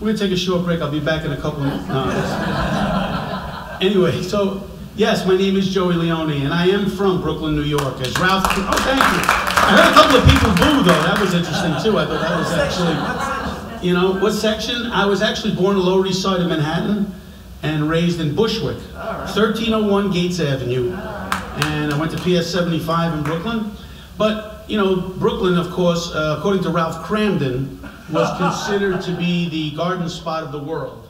We're going to take a short break. I'll be back in a couple of minutes. Anyway, so yes, my name is Joey Leone, and I am from Brooklyn, New York. As Ralph, oh, thank you. I heard a couple of people boo, though. That was interesting, too. I thought that was actually, you know, what section? I was actually born on the Lower East Side of Manhattan and raised in Bushwick, 1301 Gates Avenue. And I went to PS 75 in Brooklyn. But, you know, Brooklyn, of course, according to Ralph Cramden, was considered to be the garden spot of the world.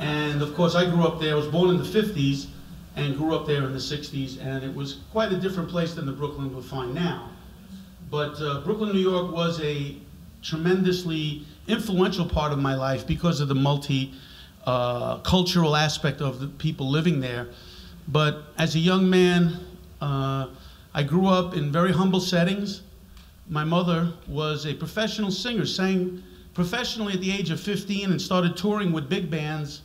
And of course, I grew up there. I was born in the 50s and grew up there in the 60s, and it was quite a different place than the Brooklyn we find now. But Brooklyn, New York was a tremendously influential part of my life because of the multi-cultural aspect of the people living there. But as a young man, I grew up in very humble settings. My mother was a professional singer, sang professionally at the age of 15 and started touring with big bands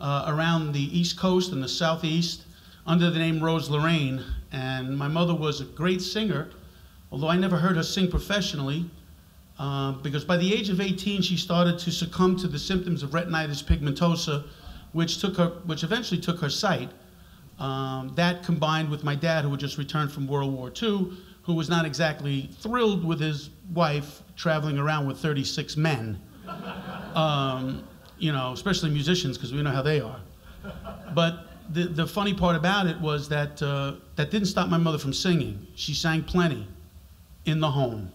around the East Coast and the Southeast under the name Rose Lorraine. And my mother was a great singer, although I never heard her sing professionally, because by the age of 18, she started to succumb to the symptoms of retinitis pigmentosa, which eventually took her sight. That combined with my dad, who had just returned from World War II, who was not exactly thrilled with his wife traveling around with 36 men, you know, especially musicians, because we know how they are. But the funny part about it was that that didn't stop my mother from singing. She sang plenty in the home.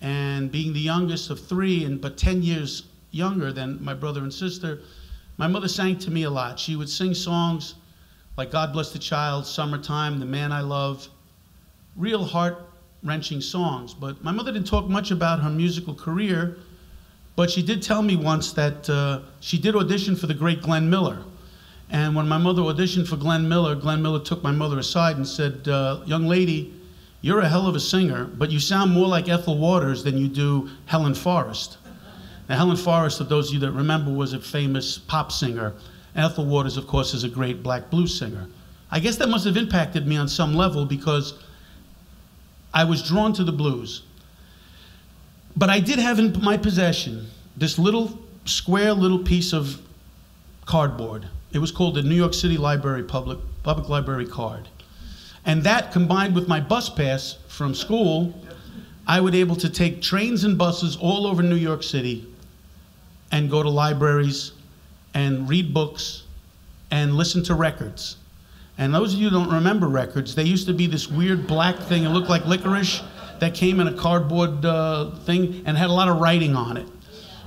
And being the youngest of three, but 10 years younger than my brother and sister, my mother sang to me a lot. She would sing songs like God Bless the Child, Summertime, The Man I Love, real heart-wrenching songs. But my mother didn't talk much about her musical career, but she did tell me once that she did audition for the great Glenn Miller. And when my mother auditioned for Glenn Miller took my mother aside and said, young lady, you're a hell of a singer, but you sound more like Ethel Waters than you do Helen Forrest. Now, Helen Forrest, of those of you that remember, was a famous pop singer. Ethel Waters, of course, is a great black blues singer. I guess that must have impacted me on some level, because I was drawn to the blues. But I did have in my possession this little square little piece of cardboard. It was called the New York City Library Public Library Card. And that, combined with my bus pass from school, I was able to take trains and buses all over New York City and go to libraries and read books and listen to records. And those of you who don't remember records, they used to be this weird black thing. It looked like licorice that came in a cardboard thing and had a lot of writing on it.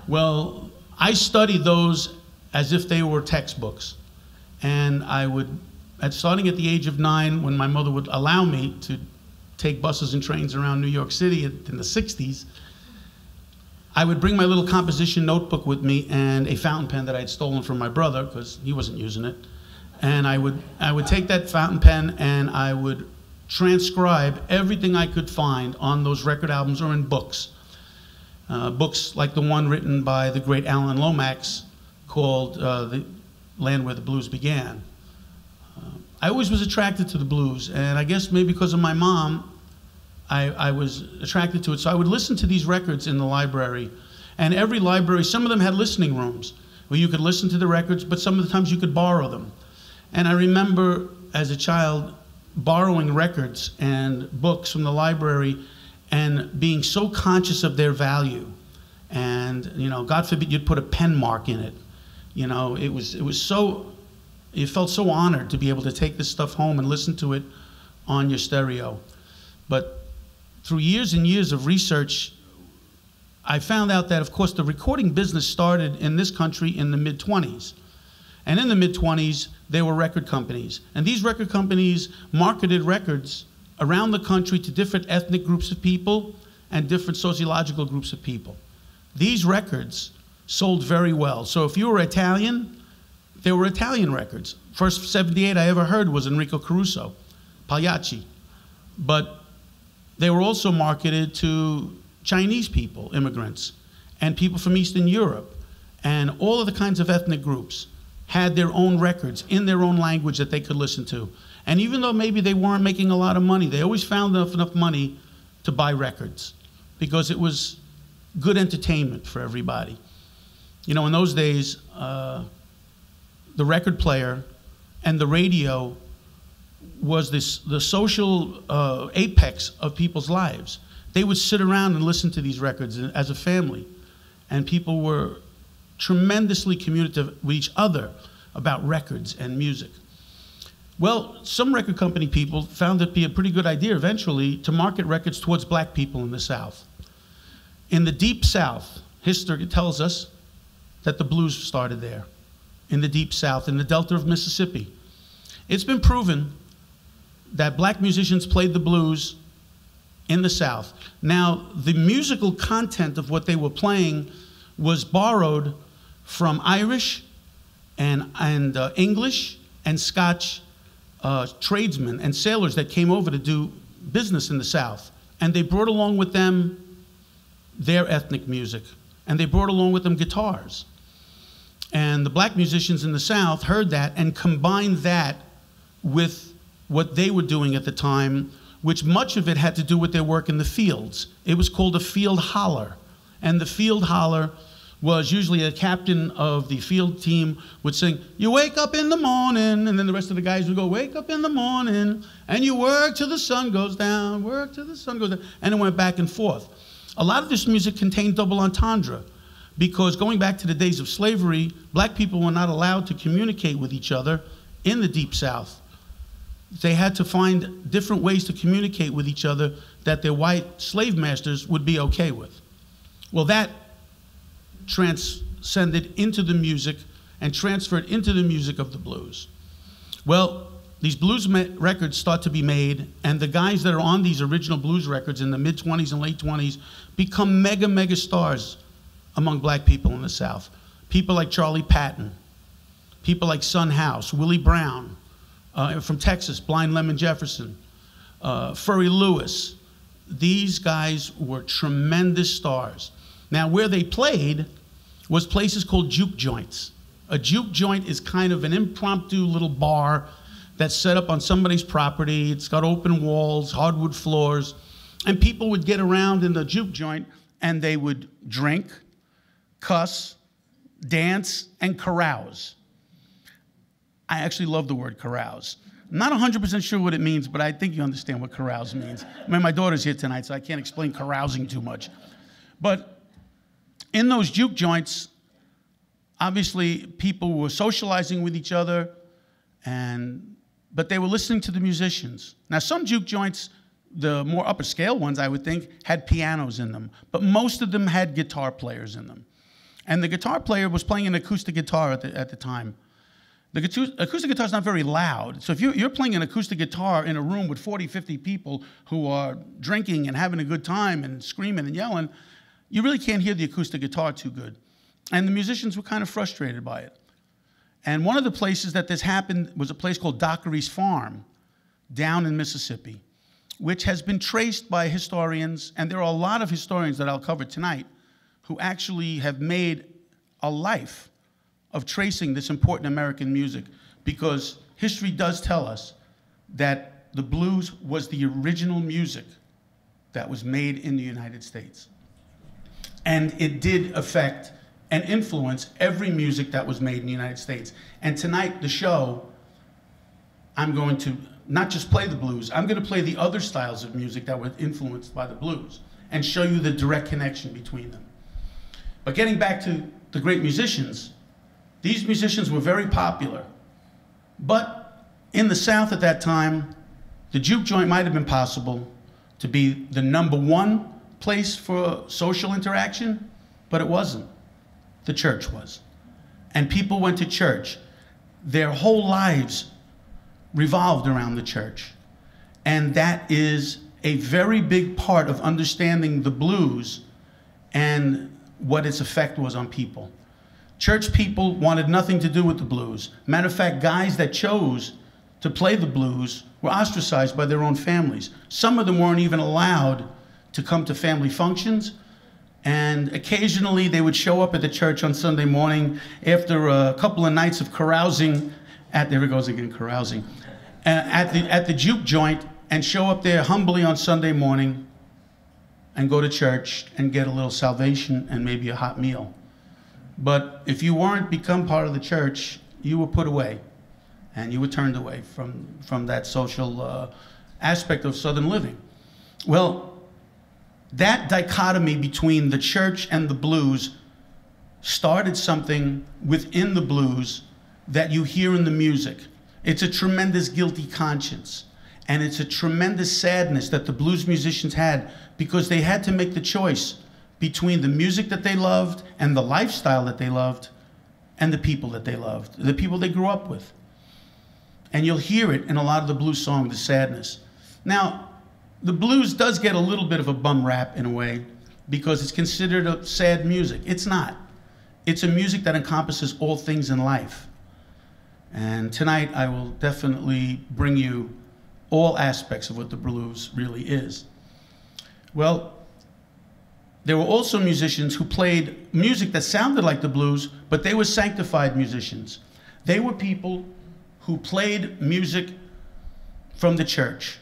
Well, I studied those as if they were textbooks. And I would, starting at the age of 9, when my mother would allow me to take buses and trains around New York City in the 60s, I would bring my little composition notebook with me and a fountain pen that I had stolen from my brother, because he wasn't using it. And I would take that fountain pen and I would transcribe everything I could find on those record albums or in books. Books like the one written by the great Alan Lomax called The Land Where the Blues Began. I always was attracted to the blues, and I guess maybe because of my mom, I was attracted to it. So I would listen to these records in the library. And every library, some of them had listening rooms where you could listen to the records, but some of the times you could borrow them. And I remember, as a child, borrowing records and books from the library and being so conscious of their value. And, you know, God forbid you'd put a pen mark in it. You know, it was so, you felt so honored to be able to take this stuff home and listen to it on your stereo. But through years and years of research, I found out that, of course, the recording business started in this country in the mid-20s. And in the mid-20s, there were record companies. And these record companies marketed records around the country to different ethnic groups of people and different sociological groups of people. These records sold very well. So if you were Italian, there were Italian records. First 78 I ever heard was Enrico Caruso, Pagliacci. But they were also marketed to Chinese people, immigrants, and people from Eastern Europe, and all of the kinds of ethnic groups had their own records in their own language that they could listen to. And even though maybe they weren't making a lot of money, they always found enough money to buy records, because it was good entertainment for everybody. You know, in those days, the record player and the radio was the social apex of people's lives. They would sit around and listen to these records as a family, and people were tremendously communicative with each other about records and music. Well, some record company people found it to be a pretty good idea eventually to market records towards black people in the South. In the Deep South, history tells us that the blues started there, in the Deep South, in the Delta of Mississippi. It's been proven that black musicians played the blues in the South. Now, the musical content of what they were playing was borrowed from Irish and English and Scotch tradesmen and sailors that came over to do business in the South. And they brought along with them their ethnic music. And they brought along with them guitars. And the black musicians in the South heard that and combined that with what they were doing at the time, which much of it had to do with their work in the fields. It was called a field holler. And the field holler was usually a captain of the field team would sing, "You wake up in the morning," and then the rest of the guys would go, "Wake up in the morning, and you work till the sun goes down, work till the sun goes down," and it went back and forth. A lot of this music contained double entendre, because going back to the days of slavery, black people were not allowed to communicate with each other in the Deep South. They had to find different ways to communicate with each other that their white slave masters would be okay with. Well, that transcended into the music and transferred into the music of the blues. Well, these blues records start to be made, and the guys that are on these original blues records in the mid-20s and late 20s become mega, mega stars among black people in the South. People like Charlie Patton, people like Son House, Willie Brown, from Texas, Blind Lemon Jefferson, Furry Lewis. These guys were tremendous stars. Now, where they played was places called juke joints. A juke joint is kind of an impromptu little bar that's set up on somebody's property. It's got open walls, hardwood floors, and people would get around in the juke joint and they would drink, cuss, dance, and carouse. I actually love the word carouse. I'm not 100% sure what it means, but I think you understand what carouse means. I mean, my daughter's here tonight, so I can't explain carousing too much. But in those juke joints, obviously people were socializing with each other, but they were listening to the musicians. Now, some juke joints, the more upper scale ones, I would think, had pianos in them, but most of them had guitar players in them. And the guitar player was playing an acoustic guitar at the time. The acoustic guitar is not very loud. So if you're playing an acoustic guitar in a room with 40, 50 people who are drinking and having a good time and screaming and yelling, you really can't hear the acoustic guitar too good. And the musicians were kind of frustrated by it. And one of the places that this happened was a place called Dockery's Farm down in Mississippi, which has been traced by historians, and there are a lot of historians that I'll cover tonight who actually have made a life of tracing this important American music, because history does tell us that the blues was the original music that was made in the United States. And it did affect and influence every music that was made in the United States. And tonight, the show, I'm going to not just play the blues, I'm going to play the other styles of music that were influenced by the blues and show you the direct connection between them. But getting back to the great musicians, these musicians were very popular, but in the South at that time, the juke joint might have been possible to be the #1 place for social interaction, but it wasn't. The church was. And people went to church. Their whole lives revolved around the church. And that is a very big part of understanding the blues and what its effect was on people. Church people wanted nothing to do with the blues. Matter of fact, guys that chose to play the blues were ostracized by their own families. Some of them weren't even allowed to come to family functions. And occasionally they would show up at the church on Sunday morning after a couple of nights of carousing, there it goes again, carousing, at the juke joint, and show up there humbly on Sunday morning and go to church and get a little salvation and maybe a hot meal. But if you weren't become part of the church, you were put away, and you were turned away from that social aspect of Southern living. Well, that dichotomy between the church and the blues started something within the blues that you hear in the music. It's a tremendous guilty conscience, and it's a tremendous sadness that the blues musicians had, because they had to make the choice between the music that they loved and the lifestyle that they loved and the people that they loved, the people they grew up with. And you'll hear it in a lot of the blues songs, the sadness. Now, the blues does get a little bit of a bum rap in a way, because it's considered a sad music. It's not. It's a music that encompasses all things in life. And tonight I will definitely bring you all aspects of what the blues really is. Well, there were also musicians who played music that sounded like the blues, but they were sanctified musicians. They were people who played music from the church.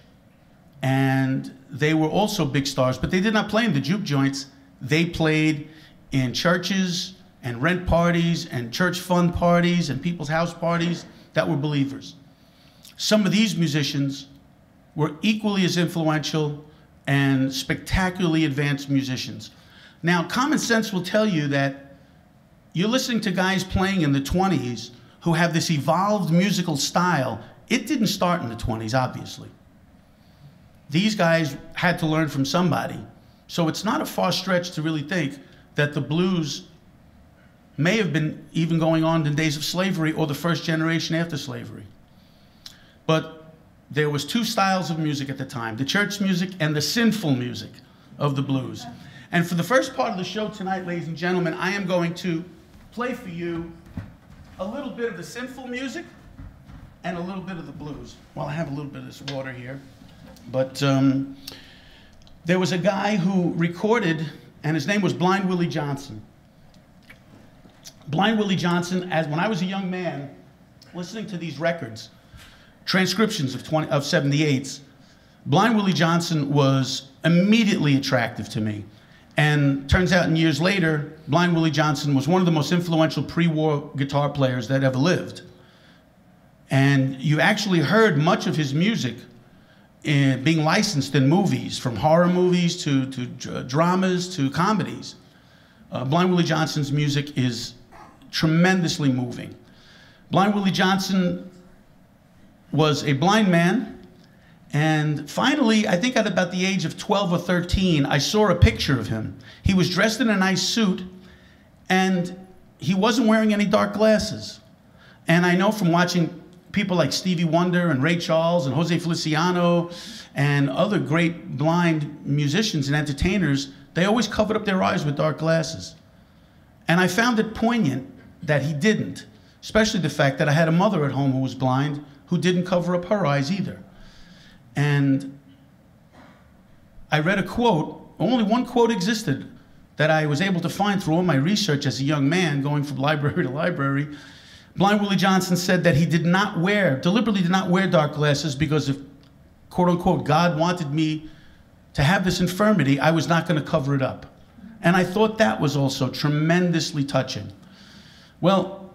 And they were also big stars, but they did not play in the juke joints. They played in churches and rent parties and church fund parties and people's house parties that were believers. Some of these musicians were equally as influential and spectacularly advanced musicians. Now, common sense will tell you that you're listening to guys playing in the 20s who have this evolved musical style. It didn't start in the 20s, obviously. These guys had to learn from somebody. So it's not a far stretch to really think that the blues may have been even going on in the days of slavery or the first generation after slavery. But there was two styles of music at the time, the church music and the sinful music of the blues. And for the first part of the show tonight, ladies and gentlemen, I am going to play for you a little bit of the sinful music and a little bit of the blues. Well, I have a little bit of this water here. But there was a guy who recorded, and his name was Blind Willie Johnson. Blind Willie Johnson, as when I was a young man, listening to these records, transcriptions of 78s, Blind Willie Johnson was immediately attractive to me. And turns out in years later, Blind Willie Johnson was one of the most influential pre-war guitar players that ever lived. And you actually heard much of his music being licensed in movies, from horror movies to dramas to comedies. Blind Willie Johnson's music is tremendously moving. Blind Willie Johnson was a blind man, and finally, I think at about the age of 12 or 13, I saw a picture of him. He was dressed in a nice suit, and he wasn't wearing any dark glasses. And I know from watching people like Stevie Wonder and Ray Charles and Jose Feliciano and other great blind musicians and entertainers, they always covered up their eyes with dark glasses. And I found it poignant that he didn't, especially the fact that I had a mother at home who was blind who didn't cover up her eyes either. And I read a quote, only one quote existed that I was able to find through all my research as a young man going from library to library. Blind Willie Johnson said that he deliberately did not wear dark glasses because if, quote unquote, God wanted me to have this infirmity, I was not going to cover it up. And I thought that was also tremendously touching. Well,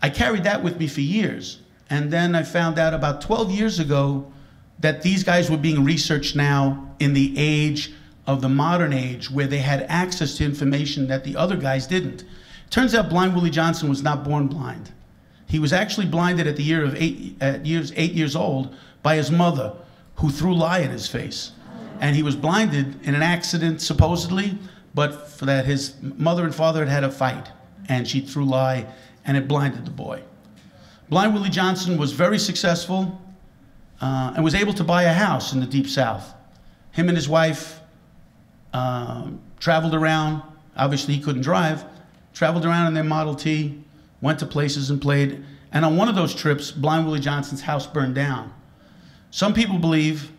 I carried that with me for years. And then I found out about 12 years ago that these guys were being researched now in the age of the modern age where they had access to information that the other guys didn't. Turns out Blind Willie Johnson was not born blind. He was actually blinded at the year of eight years old by his mother, who threw lye in his face. And he was blinded in an accident, supposedly, but for that his mother and father had had a fight, and she threw lye, and it blinded the boy. Blind Willie Johnson was very successful and was able to buy a house in the Deep South. Him and his wife traveled around. Obviously, he couldn't drive. Traveled around in their Model T, went to places and played. And on one of those trips, Blind Willie Johnson's house burned down. Some people believe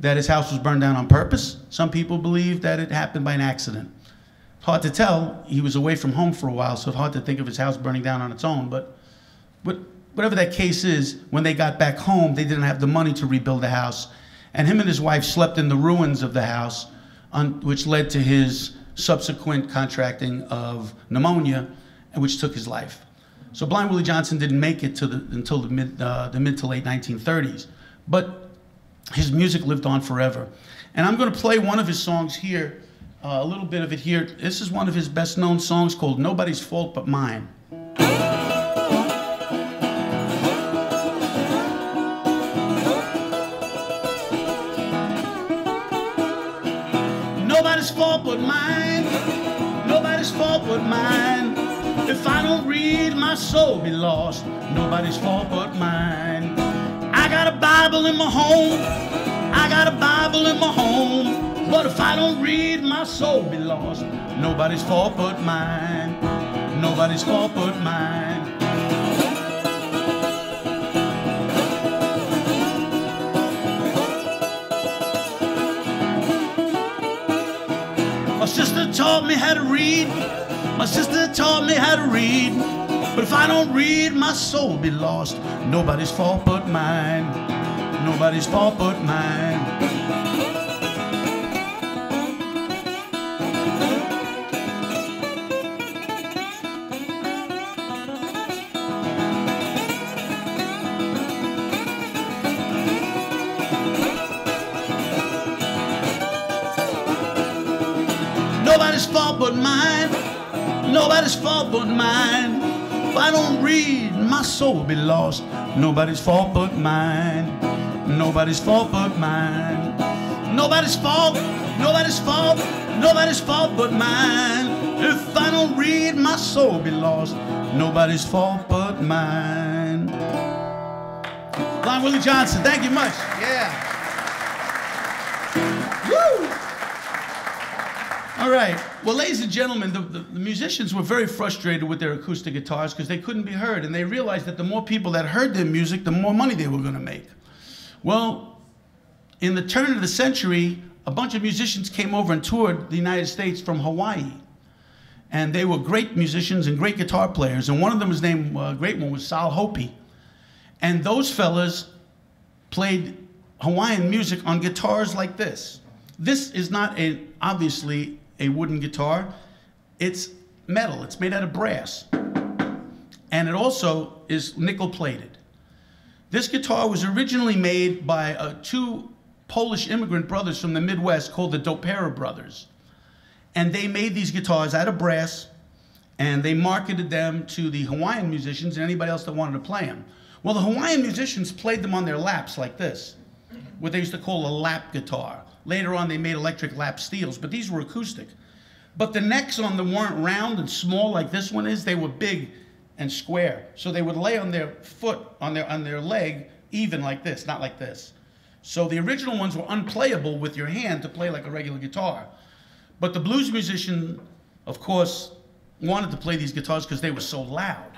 that his house was burned down on purpose. Some people believe that it happened by an accident. Hard to tell. He was away from home for a while, so it's hard to think of his house burning down on its own. But whatever that case is, when they got back home, they didn't have the money to rebuild the house. And him and his wife slept in the ruins of the house, which led to his subsequent contracting of pneumonia, and which took his life. So Blind Willie Johnson didn't make it to until the mid to late 1930s, but his music lived on forever. And I'm going to play one of his songs here, a little bit of it here. This is one of his best known songs called Nobody's Fault But Mine. Nobody's fault but mine, nobody's fault but mine. If I don't read, my soul be lost. Nobody's fault but mine. I got a Bible in my home, I got a Bible in my home, but if I don't read, my soul be lost. Nobody's fault but mine, nobody's fault but mine. My sister taught me how to read, my sister taught me how to read, but if I don't read, my soul be lost. Nobody's fault but mine, nobody's fault but mine. Nobody's fault but mine, nobody's fault but mine. If I don't read, my soul be lost. Nobody's fault but mine, nobody's fault but mine. Nobody's fault, nobody's fault, nobody's fault but mine. If I don't read, my soul be lost. Nobody's fault but mine. Blind Willie Johnson, thank you much. Yeah. Woo! All right. Well, ladies and gentlemen, the musicians were very frustrated with their acoustic guitars because they couldn't be heard, and they realized that the more people that heard their music, the more money they were going to make. Well, in the turn of the century, a bunch of musicians came over and toured the United States from Hawaii, and they were great musicians and great guitar players, and one of them was named, great one was Sal Hopi, and those fellas played Hawaiian music on guitars like this. This is not a, obviously, a wooden guitar. It's metal, it's made out of brass. And it also is nickel plated. This guitar was originally made by two Polish immigrant brothers from the Midwest called the Dopyera brothers. And they made these guitars out of brass and they marketed them to the Hawaiian musicians and anybody else that wanted to play them. Well, the Hawaiian musicians played them on their laps like this, what they used to call a lap guitar. Later on, they made electric lap steels, but these were acoustic. But the necks on them weren't round and small like this one is. They were big and square. So they would lay on their foot, on their leg, even like this, not like this. So the original ones were unplayable with your hand to play like a regular guitar. But the blues musician, of course, wanted to play these guitars because they were so loud.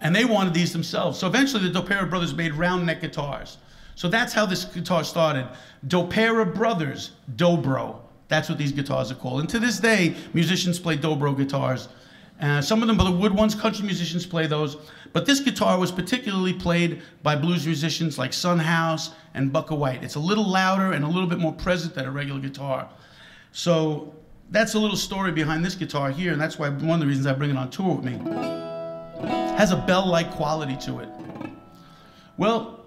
And they wanted these themselves. So eventually the Dopyera brothers made round neck guitars. So that's how this guitar started. Dopyera brothers, dobro. That's what these guitars are called. And to this day, musicians play dobro guitars. Some of them are the wood ones, country musicians play those. But this guitar was particularly played by blues musicians like Son House and Buck White. It's a little louder and a little bit more present than a regular guitar. So that's a little story behind this guitar here, and that's why one of the reasons I bring it on tour with me. Has a bell-like quality to it. Well,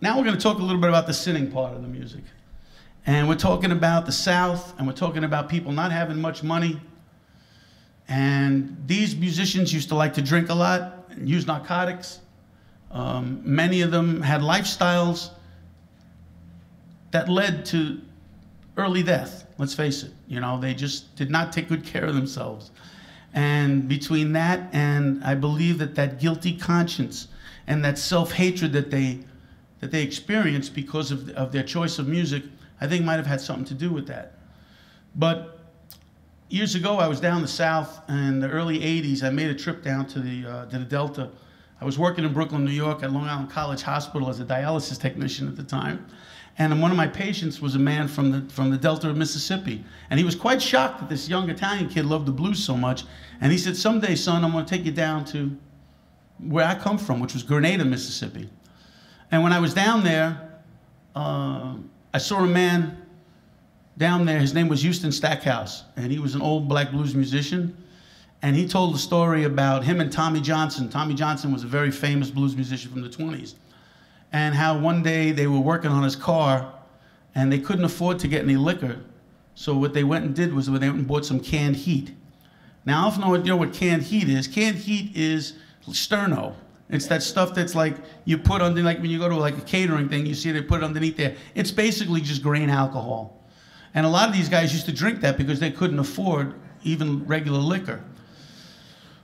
now we're going to talk a little bit about the singing part of the music. And we're talking about the South, and we're talking about people not having much money. And these musicians used to like to drink a lot and use narcotics. Many of them had lifestyles that led to early death, let's face it. You know, they just did not take good care of themselves. And between that and I believe that that guilty conscience and that self-hatred that they experienced because of their choice of music, I think might have had something to do with that. But years ago, I was down the South in the early 80s. I made a trip down to the Delta. I was working in Brooklyn, New York at Long Island College Hospital as a dialysis technician at the time. And one of my patients was a man from the Delta of Mississippi. And he was quite shocked that this young Italian kid loved the blues so much. And he said, someday, son, I'm gonna take you down to where I come from, which was Grenada, Mississippi. And when I was down there, I saw a man down there, his name was Houston Stackhouse, and he was an old black blues musician. And he told a story about him and Tommy Johnson. Tommy Johnson was a very famous blues musician from the 20s. And how one day they were working on his car and they couldn't afford to get any liquor. So what they went and did was they went and bought some canned heat. Now, I don't know, you know what canned heat is. Canned heat is sterno. It's that stuff that's like you put under, like when you go to like a catering thing, you see they put it underneath there. It's basically just grain alcohol. And a lot of these guys used to drink that because they couldn't afford even regular liquor.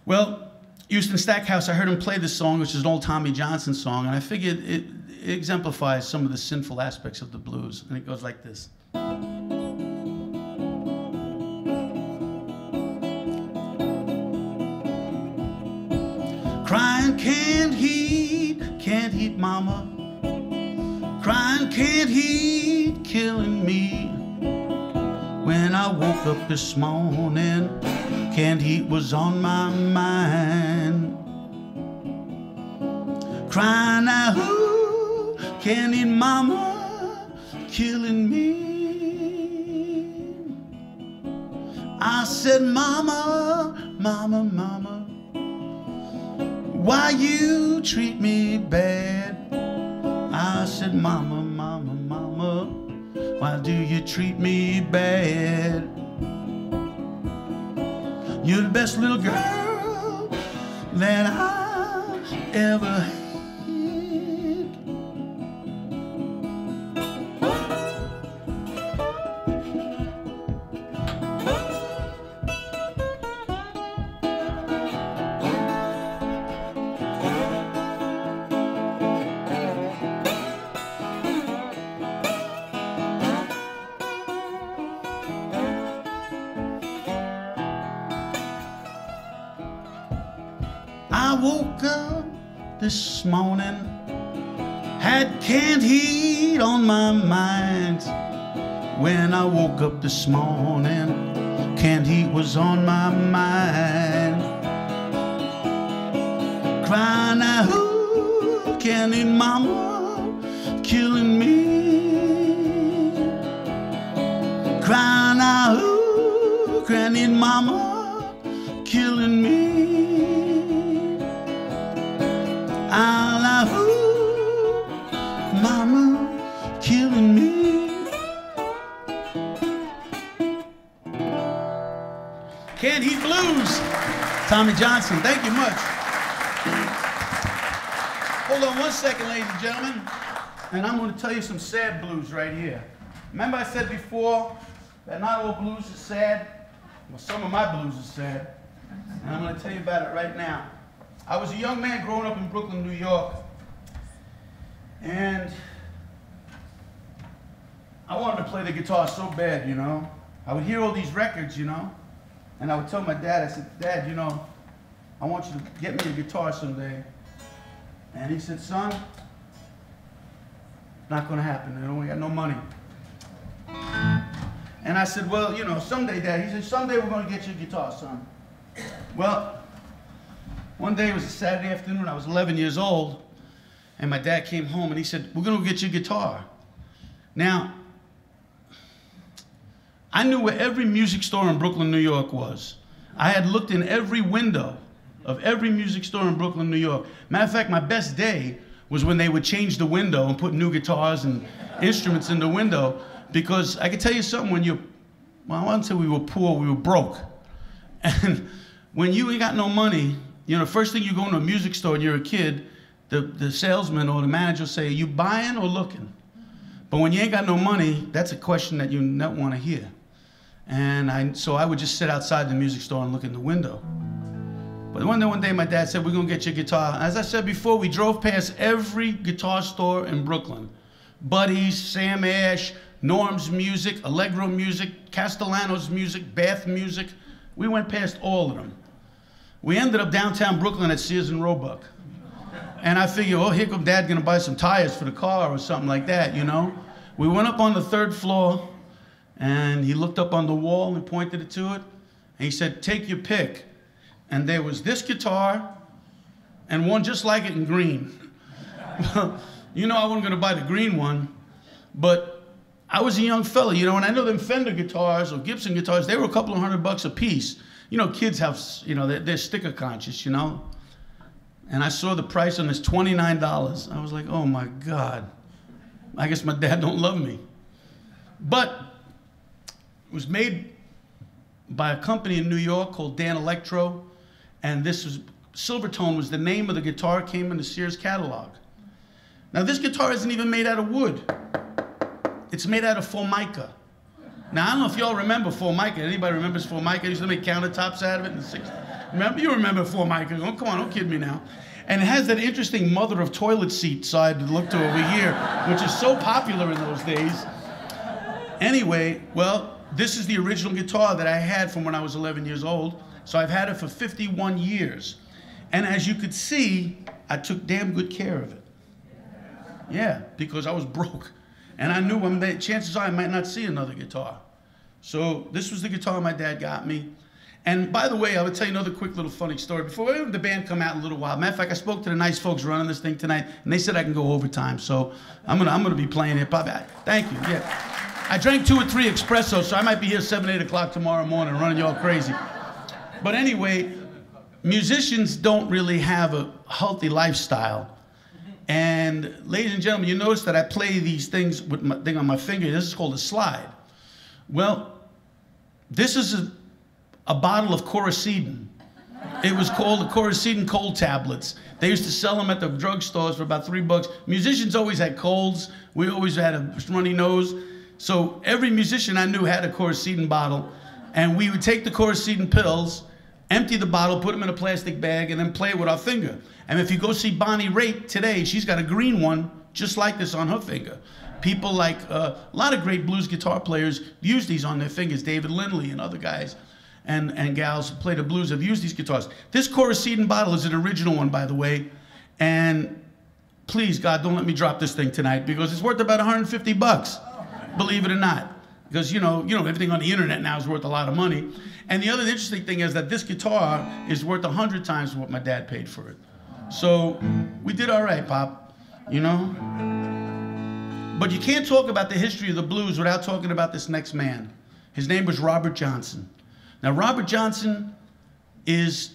Well, Houston Stackhouse, I heard him play this song, which is an old Tommy Johnson song, and I figured it exemplifies some of the sinful aspects of the blues. And it goes like this. Crying can't heat, mama. Crying can't heat, killing me. When I woke up this morning, canned heat was on my mind. Crying out, ooh, canned heat mama, killing me. I said, mama, mama, mama, why you treat me bad? I said, mama, mama, mama, why do you treat me bad? You're the best little girl that I ever had. This morning, had canned heat on my mind. When I woke up this morning, canned heat was on my mind. Crying out, ooh, canned heat mama, killing me. Crying out, ooh, canned heat mama, killing me. I love you, mama, killing me. Can't Heat Blues, Tommy Johnson. Thank you much. Hold on one second, ladies and gentlemen, and I'm going to tell you some sad blues right here. Remember I said before that not all blues are sad? Well, some of my blues are sad, and I'm going to tell you about it right now. I was a young man growing up in Brooklyn, New York, and I wanted to play the guitar so bad, you know. I would hear all these records, you know, and I would tell my dad, I said, Dad, you know, I want you to get me a guitar someday. And he said, son, not gonna happen, you know, we got no money. And I said, well, you know, someday, Dad. He said, someday we're gonna get you a guitar, son. Well, one day, it was a Saturday afternoon, I was 11 years old, and my dad came home and he said, we're gonna go get you a guitar. Now, I knew where every music store in Brooklyn, New York was. I had looked in every window of every music store in Brooklyn, New York. Matter of fact, my best day was when they would change the window and put new guitars and instruments in the window, because I could tell you something, when you, well, I wouldn't say we were poor, we were broke. And when you ain't got no money, you know, the first thing you go into a music store and you're a kid, the salesman or the manager will say, are you buying or looking? But when you ain't got no money, that's a question that you don't want to hear. And so I would just sit outside the music store and look in the window. But one day my dad said, we're going to get you a guitar. As I said before, we drove past every guitar store in Brooklyn. Buddy's, Sam Ash, Norm's Music, Allegro Music, Castellano's Music, Bath Music. We went past all of them. We ended up downtown Brooklyn at Sears and Roebuck. And I figured, oh, here come Dad gonna buy some tires for the car or something like that, you know? We went up on the third floor and he looked up on the wall and pointed it to it. And he said, take your pick. And there was this guitar and one just like it in green. You know I wasn't gonna buy the green one, but I was a young fella, you know, and I know them Fender guitars or Gibson guitars, they were a couple of $100 a piece. You know, kids have, you know, they're sticker conscious, you know. And I saw the price on this $29. I was like, oh my God. I guess my dad don't love me. But it was made by a company in New York called Dan Electro. And this was, Silvertone was the name of the guitar, came in the Sears catalog. Now this guitar isn't even made out of wood. It's made out of formica. Now I don't know if y'all remember formica. Anybody remembers formica? They used to make countertops out of it in the 60s. Remember? You remember formica. Oh, come on, don't kid me now. And it has that interesting mother of toilet seat side to look to over here, which is so popular in those days. Anyway, well, this is the original guitar that I had from when I was 11 years old. So I've had it for 51 years. And as you could see, I took damn good care of it. Yeah, because I was broke. And I knew one day, chances are I might not see another guitar. So this was the guitar my dad got me. And by the way, I would tell you another quick little funny story. Before the band come out in a little while, matter of fact, I spoke to the nice folks running this thing tonight, and they said I can go overtime. So I'm gonna be playing it. Thank you, yeah. I drank 2 or 3 espresso, so I might be here 7, 8 o'clock tomorrow morning running y'all crazy. But anyway, musicians don't really have a healthy lifestyle. And ladies and gentlemen, you notice that I play these things with my thing on my finger. This is called a slide. Well, this is a bottle of Coracetin. It was called the Coracetin cold tablets. They used to sell them at the drugstores for about $3. Musicians always had colds. We always had a runny nose. So every musician I knew had a Coracetin bottle. And we would take the Coracetin pills, empty the bottle, put them in a plastic bag, and then play it with our finger. And if you go see Bonnie Raitt today, she's got a green one just like this on her finger. People like, a lot of great blues guitar players use these on their fingers. David Lindley and other guys and gals who play the blues have used these guitars. This Coracetin bottle is an original one, by the way. And please, God, don't let me drop this thing tonight because it's worth about $150, believe it or not. Because, you know, everything on the internet now is worth a lot of money. And the other interesting thing is that this guitar is worth 100 times what my dad paid for it. So we did all right, Pop, you know? But you can't talk about the history of the blues without talking about this next man. His name was Robert Johnson. Now, Robert Johnson is,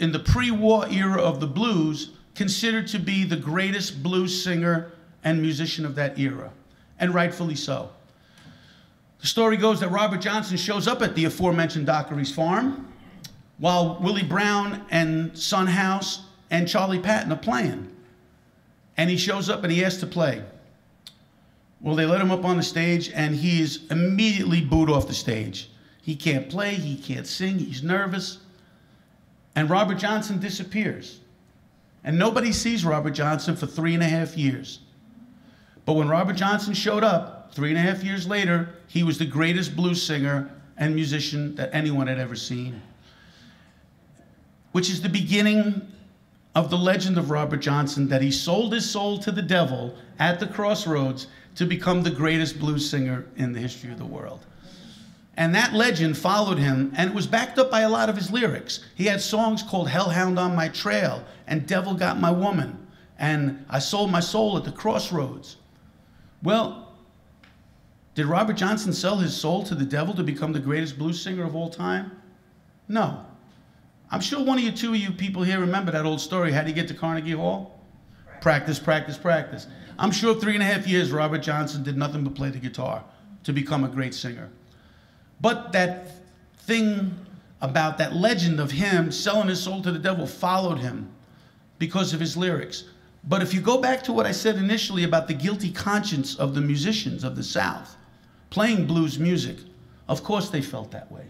in the pre-war era of the blues, considered to be the greatest blues singer and musician of that era, and rightfully so. The story goes that Robert Johnson shows up at the aforementioned Dockery's Farm while Willie Brown and Son House and Charlie Patton are playing. And he shows up and he asks to play. Well, they let him up on the stage and he is immediately booed off the stage. He can't play, he can't sing, he's nervous. And Robert Johnson disappears. And nobody sees Robert Johnson for 3.5 years. But when Robert Johnson showed up, 3.5 years later, he was the greatest blues singer and musician that anyone had ever seen. Which is the beginning of the legend of Robert Johnson, that he sold his soul to the devil at the crossroads to become the greatest blues singer in the history of the world. And that legend followed him, and it was backed up by a lot of his lyrics. He had songs called Hellhound on My Trail, and Devil Got My Woman, and I Sold My Soul at the Crossroads. Well, did Robert Johnson sell his soul to the devil to become the greatest blues singer of all time? No. I'm sure one of you, two of you people here remember that old story. How did he get to Carnegie Hall? Practice, practice, practice. I'm sure 3.5 years Robert Johnson did nothing but play the guitar to become a great singer. But that thing about that legend of him selling his soul to the devil followed him because of his lyrics. But if you go back to what I said initially about the guilty conscience of the musicians of the South playing blues music, of course they felt that way.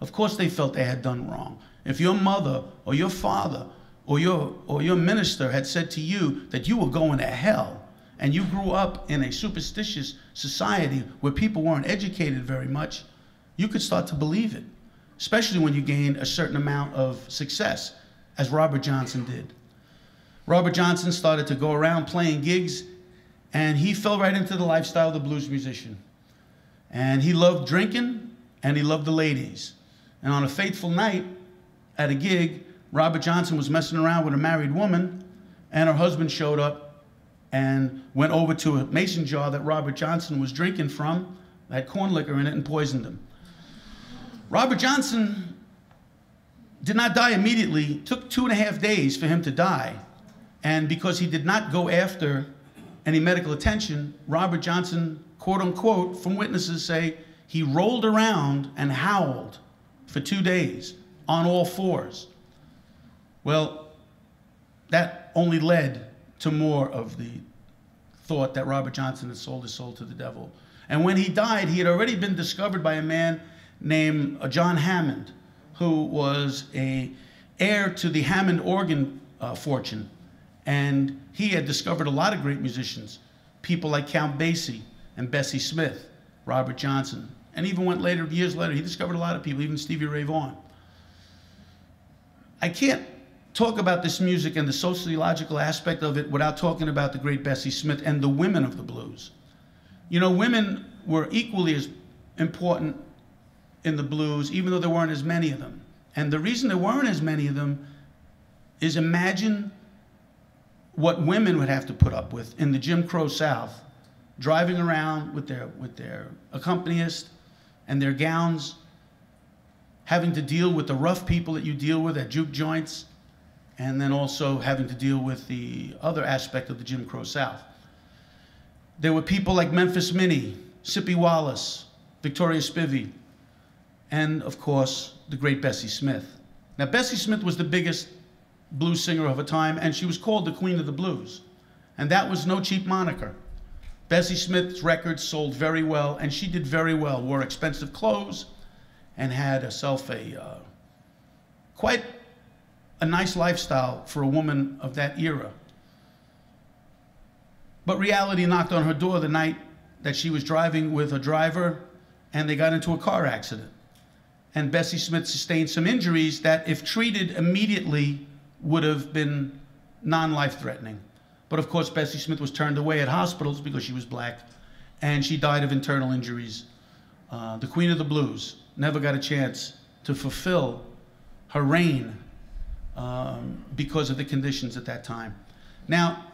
Of course they felt they had done wrong. If your mother or your father or your minister had said to you that you were going to hell and you grew up in a superstitious society where people weren't educated very much, you could start to believe it, especially when you gained a certain amount of success, as Robert Johnson did. Robert Johnson started to go around playing gigs and he fell right into the lifestyle of the blues musician. And he loved drinking and he loved the ladies. And on a fateful night, at a gig, Robert Johnson was messing around with a married woman and her husband showed up and went over to a mason jar that Robert Johnson was drinking from, had corn liquor in it, and poisoned him. Robert Johnson did not die immediately. It took 2.5 days for him to die. And because he did not go after any medical attention, Robert Johnson, quote unquote, from witnesses say, he rolled around and howled for 2 days on all fours. Well, that only led to more of the thought that Robert Johnson had sold his soul to the devil. And when he died, he had already been discovered by a man named John Hammond, who was a heir to the Hammond organ fortune. And he had discovered a lot of great musicians, people like Count Basie and Bessie Smith, Robert Johnson. And even went later, years later, he discovered a lot of people, even Stevie Ray Vaughan. I can't talk about this music and the sociological aspect of it without talking about the great Bessie Smith and the women of the blues. You know, women were equally as important in the blues, even though there weren't as many of them. And the reason there weren't as many of them is, imagine what women would have to put up with in the Jim Crow South, driving around with their accompanists and their gowns, having to deal with the rough people that you deal with at juke joints, and then also having to deal with the other aspect of the Jim Crow South. There were people like Memphis Minnie, Sippy Wallace, Victoria Spivey, and of course, the great Bessie Smith. Now, Bessie Smith was the biggest blues singer of her time, and she was called the Queen of the Blues. And that was no cheap moniker. Bessie Smith's records sold very well, and she did very well, wore expensive clothes, and had herself a quite a nice lifestyle for a woman of that era. But reality knocked on her door the night that she was driving with a driver, and they got into a car accident. And Bessie Smith sustained some injuries that, if treated immediately, would have been non-life-threatening. But of course, Bessie Smith was turned away at hospitals because she was black, and she died of internal injuries. The Queen of the Blues never got a chance to fulfill her reign because of the conditions at that time. Now,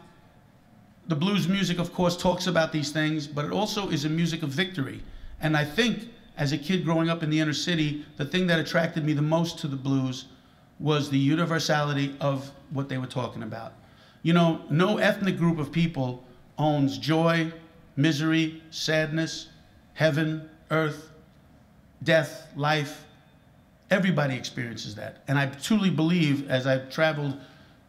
the blues music, of course, talks about these things, but it also is a music of victory. And I think, as a kid growing up in the inner city, the thing that attracted me the most to the blues was the universality of what they were talking about. You know, no ethnic group of people owns joy, misery, sadness, heaven, earth, death, life. Everybody experiences that. And I truly believe, as I've traveled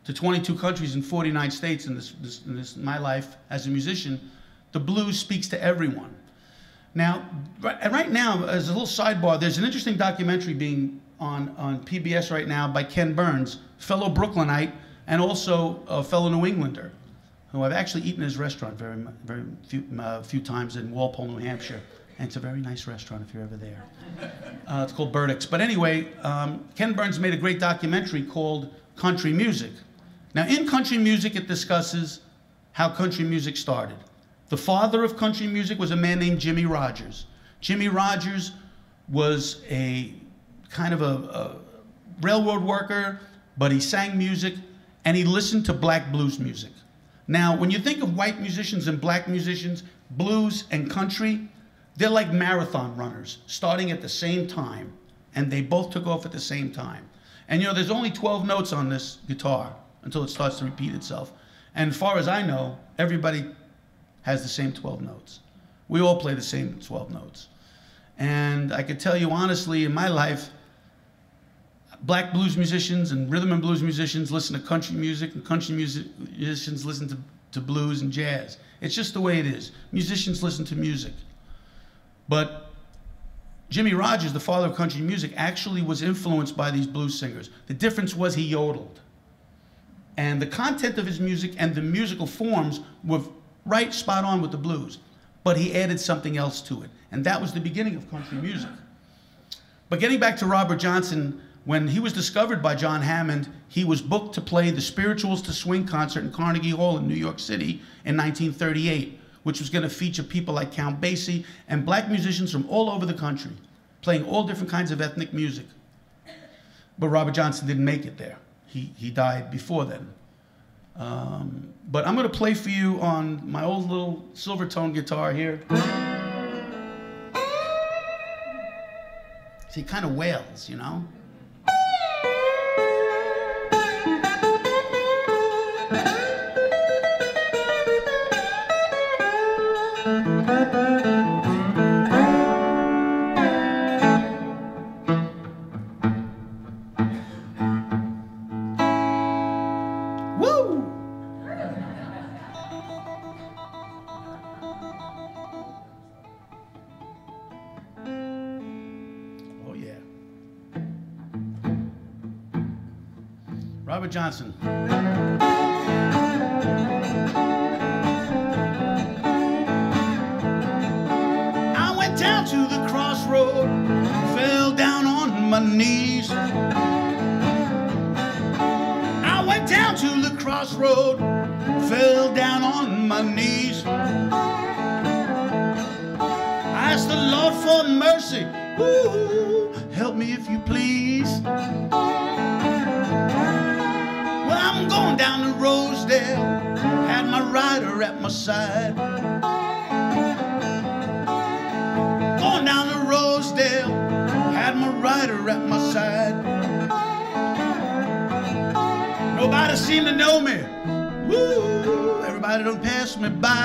to 22 countries and 49 states in this my life as a musician, the blues speaks to everyone. Now, right now, as a little sidebar, there's an interesting documentary being on PBS right now by Ken Burns, fellow Brooklynite and also a fellow New Englander, who I've actually eaten at his restaurant very few times in Walpole, New Hampshire. And it's a very nice restaurant if you're ever there. It's called Burdick's. But anyway, Ken Burns made a great documentary called Country Music. Now, in Country Music, it discusses how country music started. The father of country music was a man named Jimmie Rodgers. Jimmie Rodgers was a kind of a railroad worker, but he sang music, and he listened to black blues music. Now, when you think of white musicians and black musicians, blues and country, they're like marathon runners, starting at the same time, and they both took off at the same time. And you know, there's only 12 notes on this guitar until it starts to repeat itself. And as far as I know, everybody has the same 12 notes. We all play the same 12 notes. And I could tell you honestly, in my life, black blues musicians and rhythm and blues musicians listen to country music, and country musicians listen to blues and jazz. It's just the way it is. Musicians listen to music. But Jimmie Rodgers, the father of country music, actually was influenced by these blues singers. The difference was he yodeled. And the content of his music and the musical forms were right spot on with the blues. But he added something else to it. And that was the beginning of country music. But getting back to Robert Johnson, when he was discovered by John Hammond, he was booked to play the Spirituals to Swing concert in Carnegie Hall in New York City in 1938. Which was going to feature people like Count Basie and black musicians from all over the country, playing all different kinds of ethnic music. But Robert Johnson didn't make it there. He died before then. But I'm going to play for you on my old little Silvertone guitar here. See, it kind of wails, you know? Robert Johnson. I went down to the crossroad, fell down on my knees. I went down to the crossroad, fell down on my knees. I asked the Lord for mercy. Ooh, help me if you please. I'm going down to Rosedale, had my rider at my side. Going down to Rosedale, had my rider at my side. Nobody seemed to know me. Woo! Everybody done passed me by.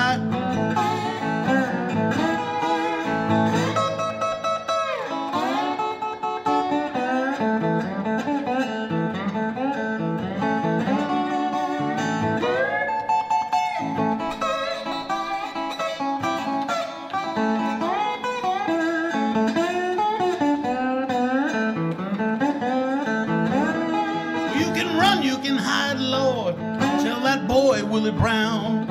Willie Brown.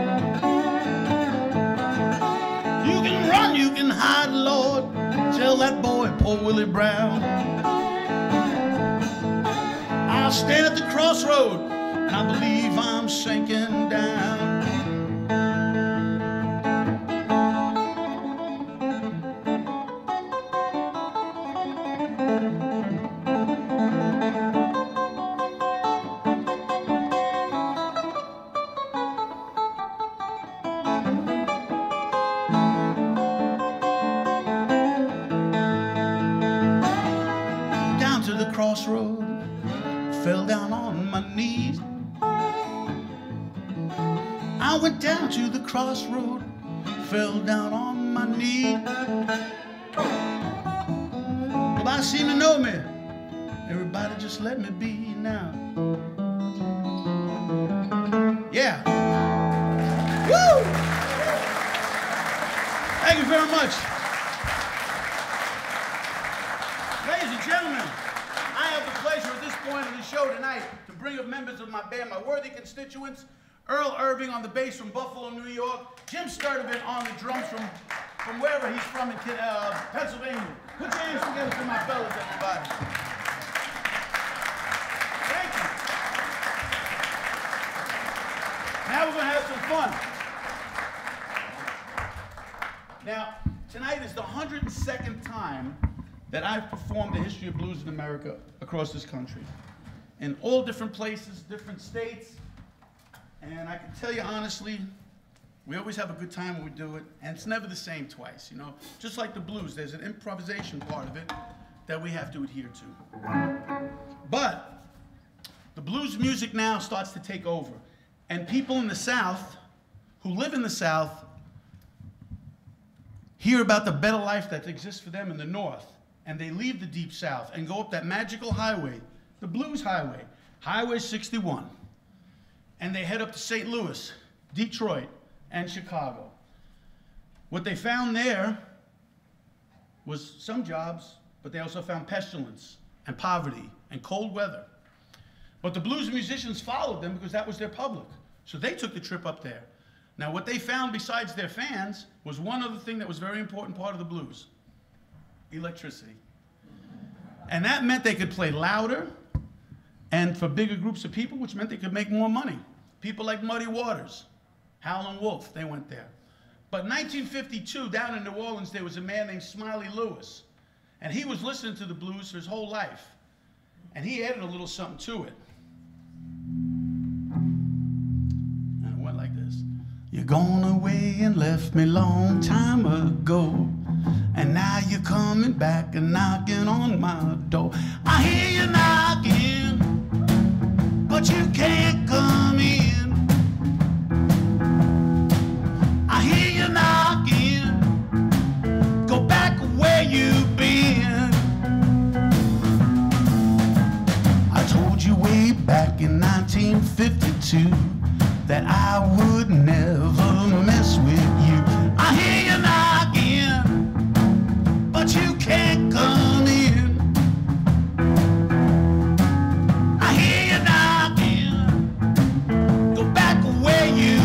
You can run, you can hide, Lord. Tell that boy, poor Willie Brown. I'll stand at the crossroad, and I believe I'm sinking down. Crossroad, fell down on my knees. I went down to the crossroad, fell down on my knees. Nobody seemed to know me. Everybody just let me be now. Yeah. Woo! Thank you very much. Ladies and gentlemen, at this point of the show tonight to bring up members of my band, my worthy constituents, Earl Irving on the bass from Buffalo, New York, Jim Sturdivant on the drums from wherever he's from in Pennsylvania. Put your hands together for my fellas, everybody. Thank you. Now we're going to have some fun. Now, tonight is the 102nd time that I've performed the history of blues in America across this country, in all different places, different states. And I can tell you honestly, we always have a good time when we do it, and it's never the same twice, you know? Just like the blues, there's an improvisation part of it that we have to adhere to. But the blues music now starts to take over, and people in the South, who live in the South, hear about the better life that exists for them in the North. And they leave the Deep South and go up that magical highway, the Blues Highway, Highway 61. And they head up to St. Louis, Detroit, and Chicago. What they found there was some jobs, but they also found pestilence and poverty and cold weather. But the blues musicians followed them because that was their public. So they took the trip up there. Now what they found besides their fans was one other thing that was a very important part of the blues: electricity. And that meant they could play louder and for bigger groups of people, which meant they could make more money. People like Muddy Waters, Howlin' Wolf, they went there. But 1952, down in New Orleans, there was a man named Smiley Lewis, and he was listening to the blues his whole life, and he added a little something to it. And it went like this. You're gone away and left me long time ago, and now you're coming back and knocking on my door. I hear you knocking, but you can't come in. I hear you knocking, go back where you've been. I told you way back in 1952 that I would never mess with you. I hear you knocking, but you can't come in. I hear you knocking, go back where you've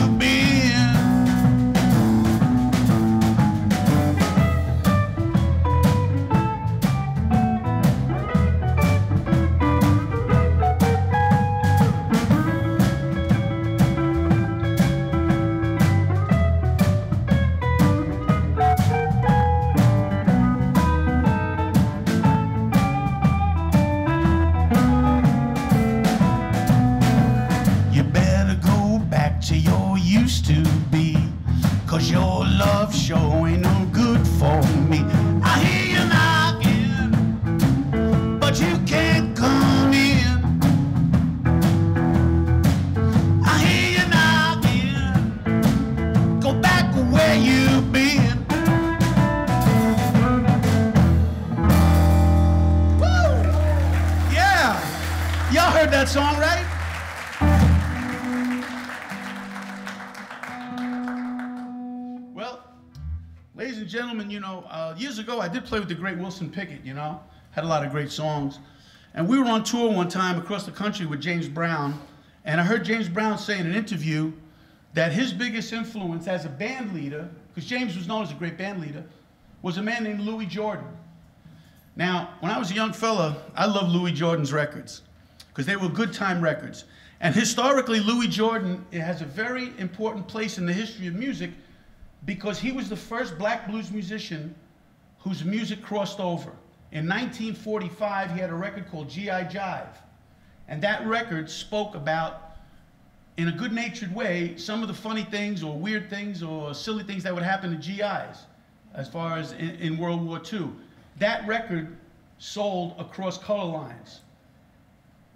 years ago, I did play with the great Wilson Pickett, you know, had a lot of great songs. And we were on tour one time across the country with James Brown, and I heard James Brown say in an interview that his biggest influence as a band leader, because James was known as a great band leader, was a man named Louis Jordan. Now, when I was a young fella, I loved Louis Jordan's records, because they were good time records. And historically, Louis Jordan, it has a very important place in the history of music, because he was the first black blues musician whose music crossed over. In 1945, he had a record called G.I. Jive. And that record spoke about, in a good-natured way, some of the funny things or weird things or silly things that would happen to GIs as far as in World War II. That record sold across color lines,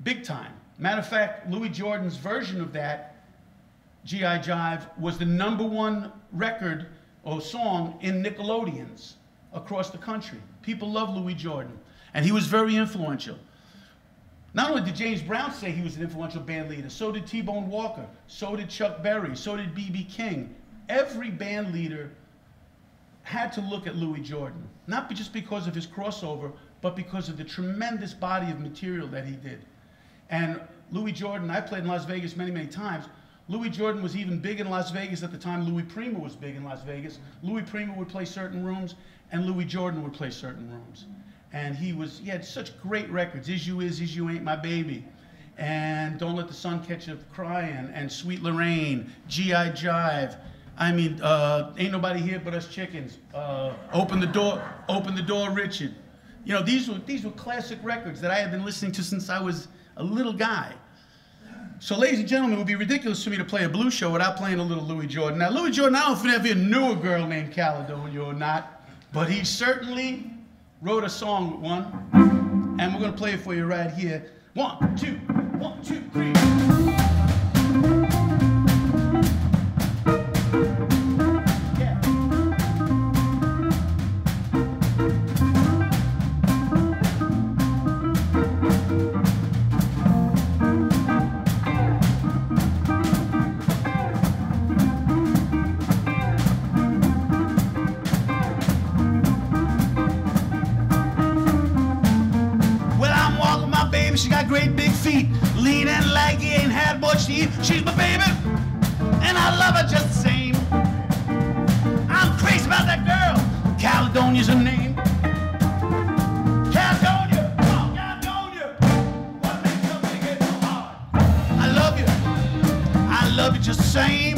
big time. Matter of fact, Louis Jordan's version of that, G.I. Jive, was the #1 record or song in Nickelodeons across the country. People love Louis Jordan, and he was very influential. Not only did James Brown say he was an influential band leader, so did T-Bone Walker, so did Chuck Berry, so did B.B. King. Every band leader had to look at Louis Jordan, not just because of his crossover, but because of the tremendous body of material that he did. And Louis Jordan, I played in Las Vegas many, many times. Louis Jordan was even big in Las Vegas at the time Louis Prima was big in Las Vegas. Louis Prima would play certain rooms, and Louis Jordan would play certain rooms. And he had such great records, Is You Ain't My Baby, and Don't Let the Sun Catch You Crying, and Sweet Lorraine, G.I. Jive, I mean, Ain't Nobody Here But Us Chickens, Open the Door, Richard. You know, these were classic records that I had been listening to since I was a little guy. So, ladies and gentlemen, it would be ridiculous for me to play a blues show without playing a little Louis Jordan. Now, Louis Jordan, I don't know if you ever knew a girl named Caledonia or not, but he certainly wrote a song with one, and we're going to play it for you right here. 1, 2, 1, 2, 3. She's my baby, and I love her just the same. I'm crazy about that girl. Caledonia's her name. Caledonia, oh, Caledonia. What makes something get so hard? I love you just the same.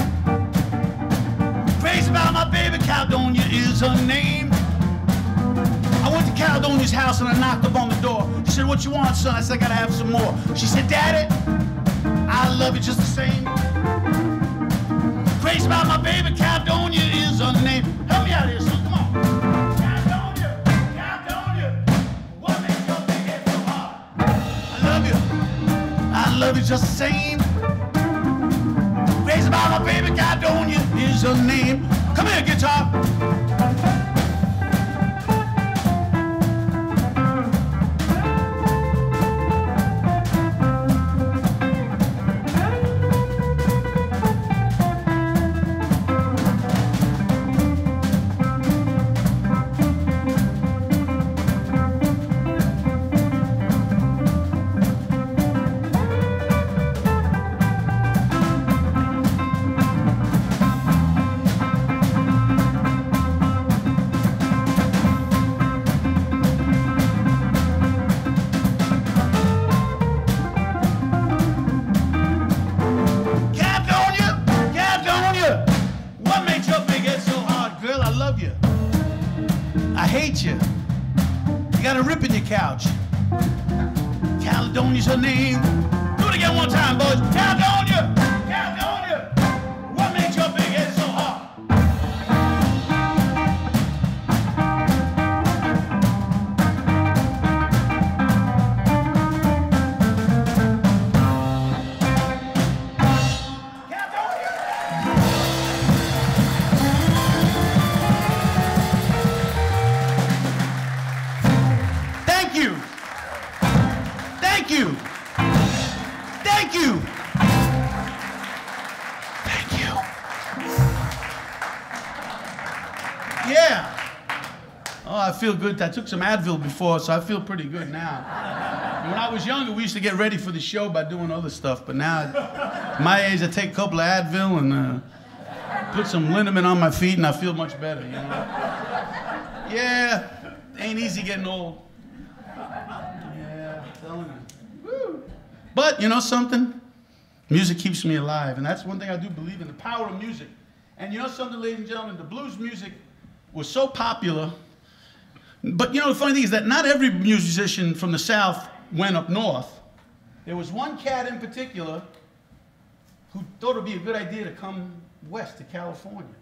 Crazy about my baby, Caledonia is her name. I went to Caledonia's house and I knocked up on the door. She said, "What you want, son?" I said, "I gotta have some more." She said, "Daddy, I love you just the same. Crazy place about my baby, Caledonia is her name. Help me out here, son. Come on. Caledonia, Caledonia, what makes your big head so hard? I love you just the same. Place about my baby, Caledonia is her name. Come here, guitar. I feel good. I took some Advil before, so I feel pretty good now. When I was younger, we used to get ready for the show by doing other stuff, but now, at my age, I take a couple of Advil and put some liniment on my feet, and I feel much better, you know? Yeah, ain't easy getting old. Yeah, I'm telling you. Woo. But, you know something? Music keeps me alive, and that's one thing I do believe in, the power of music. And you know something, ladies and gentlemen? The blues music was so popular. But you know, the funny thing is that not every musician from the South went up north. There was one cat in particular who thought it would be a good idea to come west to California.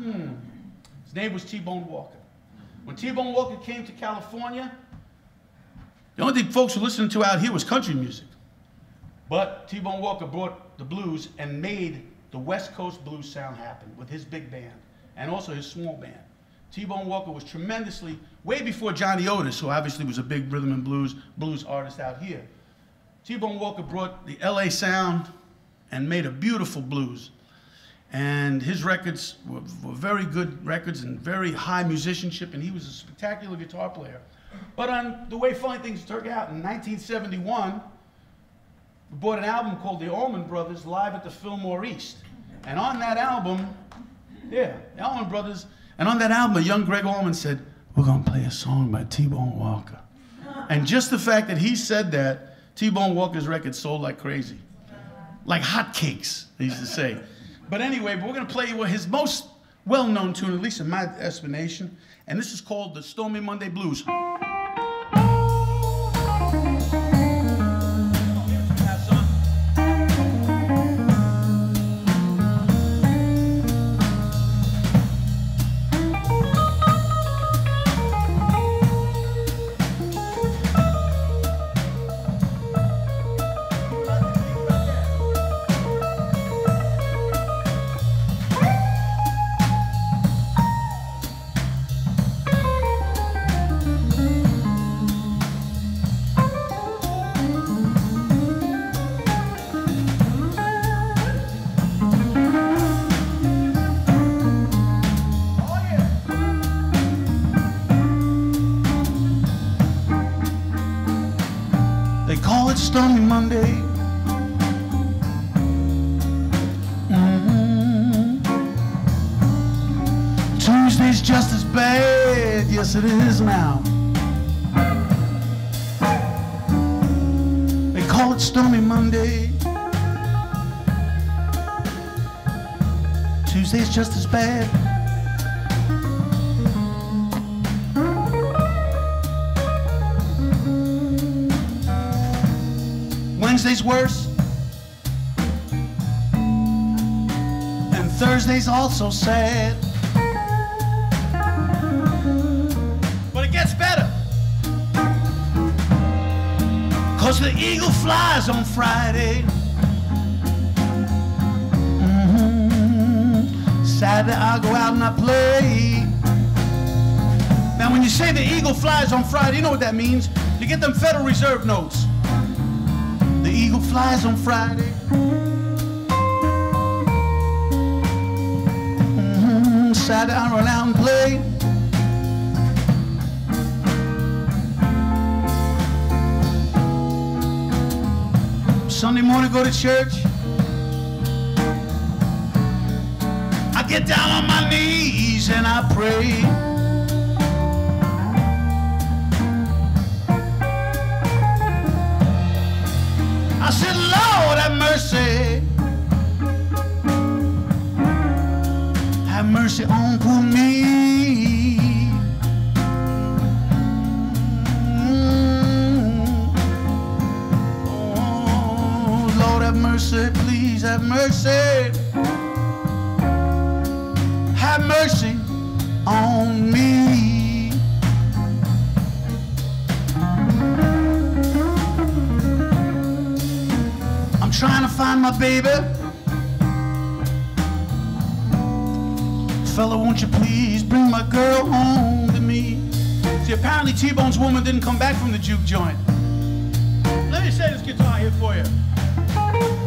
His name was T-Bone Walker. When T-Bone Walker came to California, the only thing folks were listening to out here was country music. But T-Bone Walker brought the blues and made the West Coast blues sound happen with his big band and also his small band. T-Bone Walker was tremendously, way before Johnny Otis, who obviously was a big rhythm and blues artist out here. T-Bone Walker brought the LA sound and made a beautiful blues. And his records were very good records and very high musicianship, and he was a spectacular guitar player. But on the way funny things turned out, in 1971, we bought an album called The Allman Brothers Live at the Fillmore East. And on that album, yeah, the Allman Brothers. And on that album, a young Greg Allman said, "We're gonna play a song by T-Bone Walker." And just the fact that he said that, T-Bone Walker's record sold like crazy. Like hotcakes, they used to say. But anyway, we're gonna play his most well-known tune, at least in my estimation, and this is called the Stormy Monday Blues. Stormy Monday, Tuesday's just as bad, yes it is now. They call it Stormy Monday, Tuesday's just as bad. Wednesday's worse, and Thursday's also sad. But it gets better. 'Cause the eagle flies on Friday. Saturday I'll go out and I play. Now when you say the eagle flies on Friday, you know what that means. You get them Federal Reserve notes. The eagle flies on Friday. Saturday I'll run out and play. Sunday morning go to church. I get down on my knees and I pray. I said, Lord, have mercy. Have mercy on poor me. Oh, Lord, have mercy, please have mercy. Have mercy on me. Trying to find my baby. Fella, won't you please bring my girl home to me? See, apparently T-Bone's woman didn't come back from the juke joint. Let me say this guitar here for you. Oh yeah.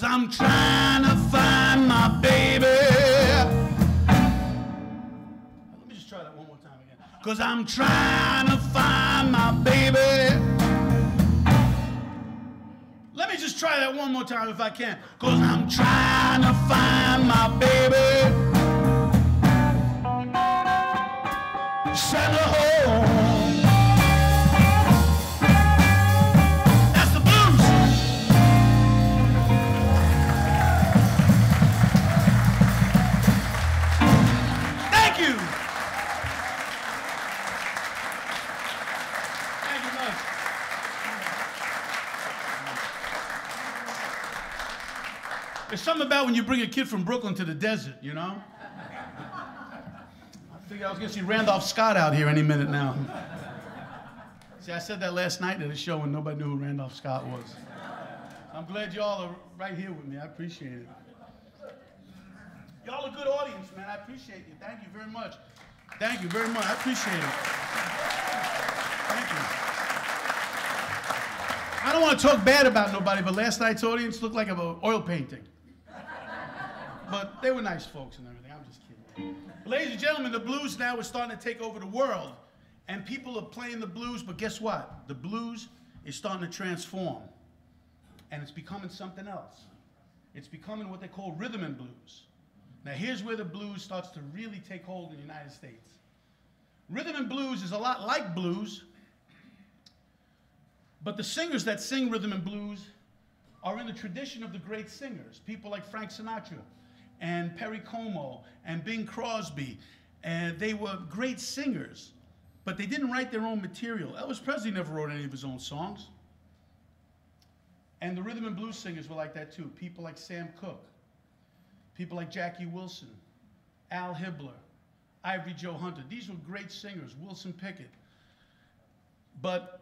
I'm trying to find my baby. Let me just try that one more time again. 'Cause I'm trying to find my baby. Let me just try that one more time if I can. 'Cause I'm trying to find my baby. Send her home. There's something about when you bring a kid from Brooklyn to the desert, you know? I figured I was going to see Randolph Scott out here any minute now. See, I said that last night at a show and nobody knew who Randolph Scott was. I'm glad y'all are right here with me. I appreciate it. Y'all a good audience, man. I appreciate you. Thank you very much. Thank you very much. I appreciate it. Thank you. I don't want to talk bad about nobody, but last night's audience looked like an oil painting. But they were nice folks and everything. I'm just kidding. Ladies and gentlemen, the blues now is starting to take over the world. And people are playing the blues, but guess what? The blues is starting to transform. And it's becoming something else. It's becoming what they call rhythm and blues. Now here's where the blues starts to really take hold in the United States. Rhythm and blues is a lot like blues, but the singers that sing rhythm and blues are in the tradition of the great singers, people like Frank Sinatra and Perry Como and Bing Crosby. And they were great singers, but they didn't write their own material. Elvis Presley never wrote any of his own songs. And the rhythm and blues singers were like that too. People like Sam Cooke, people like Jackie Wilson, Al Hibbler, Ivory Joe Hunter. These were great singers, Wilson Pickett. But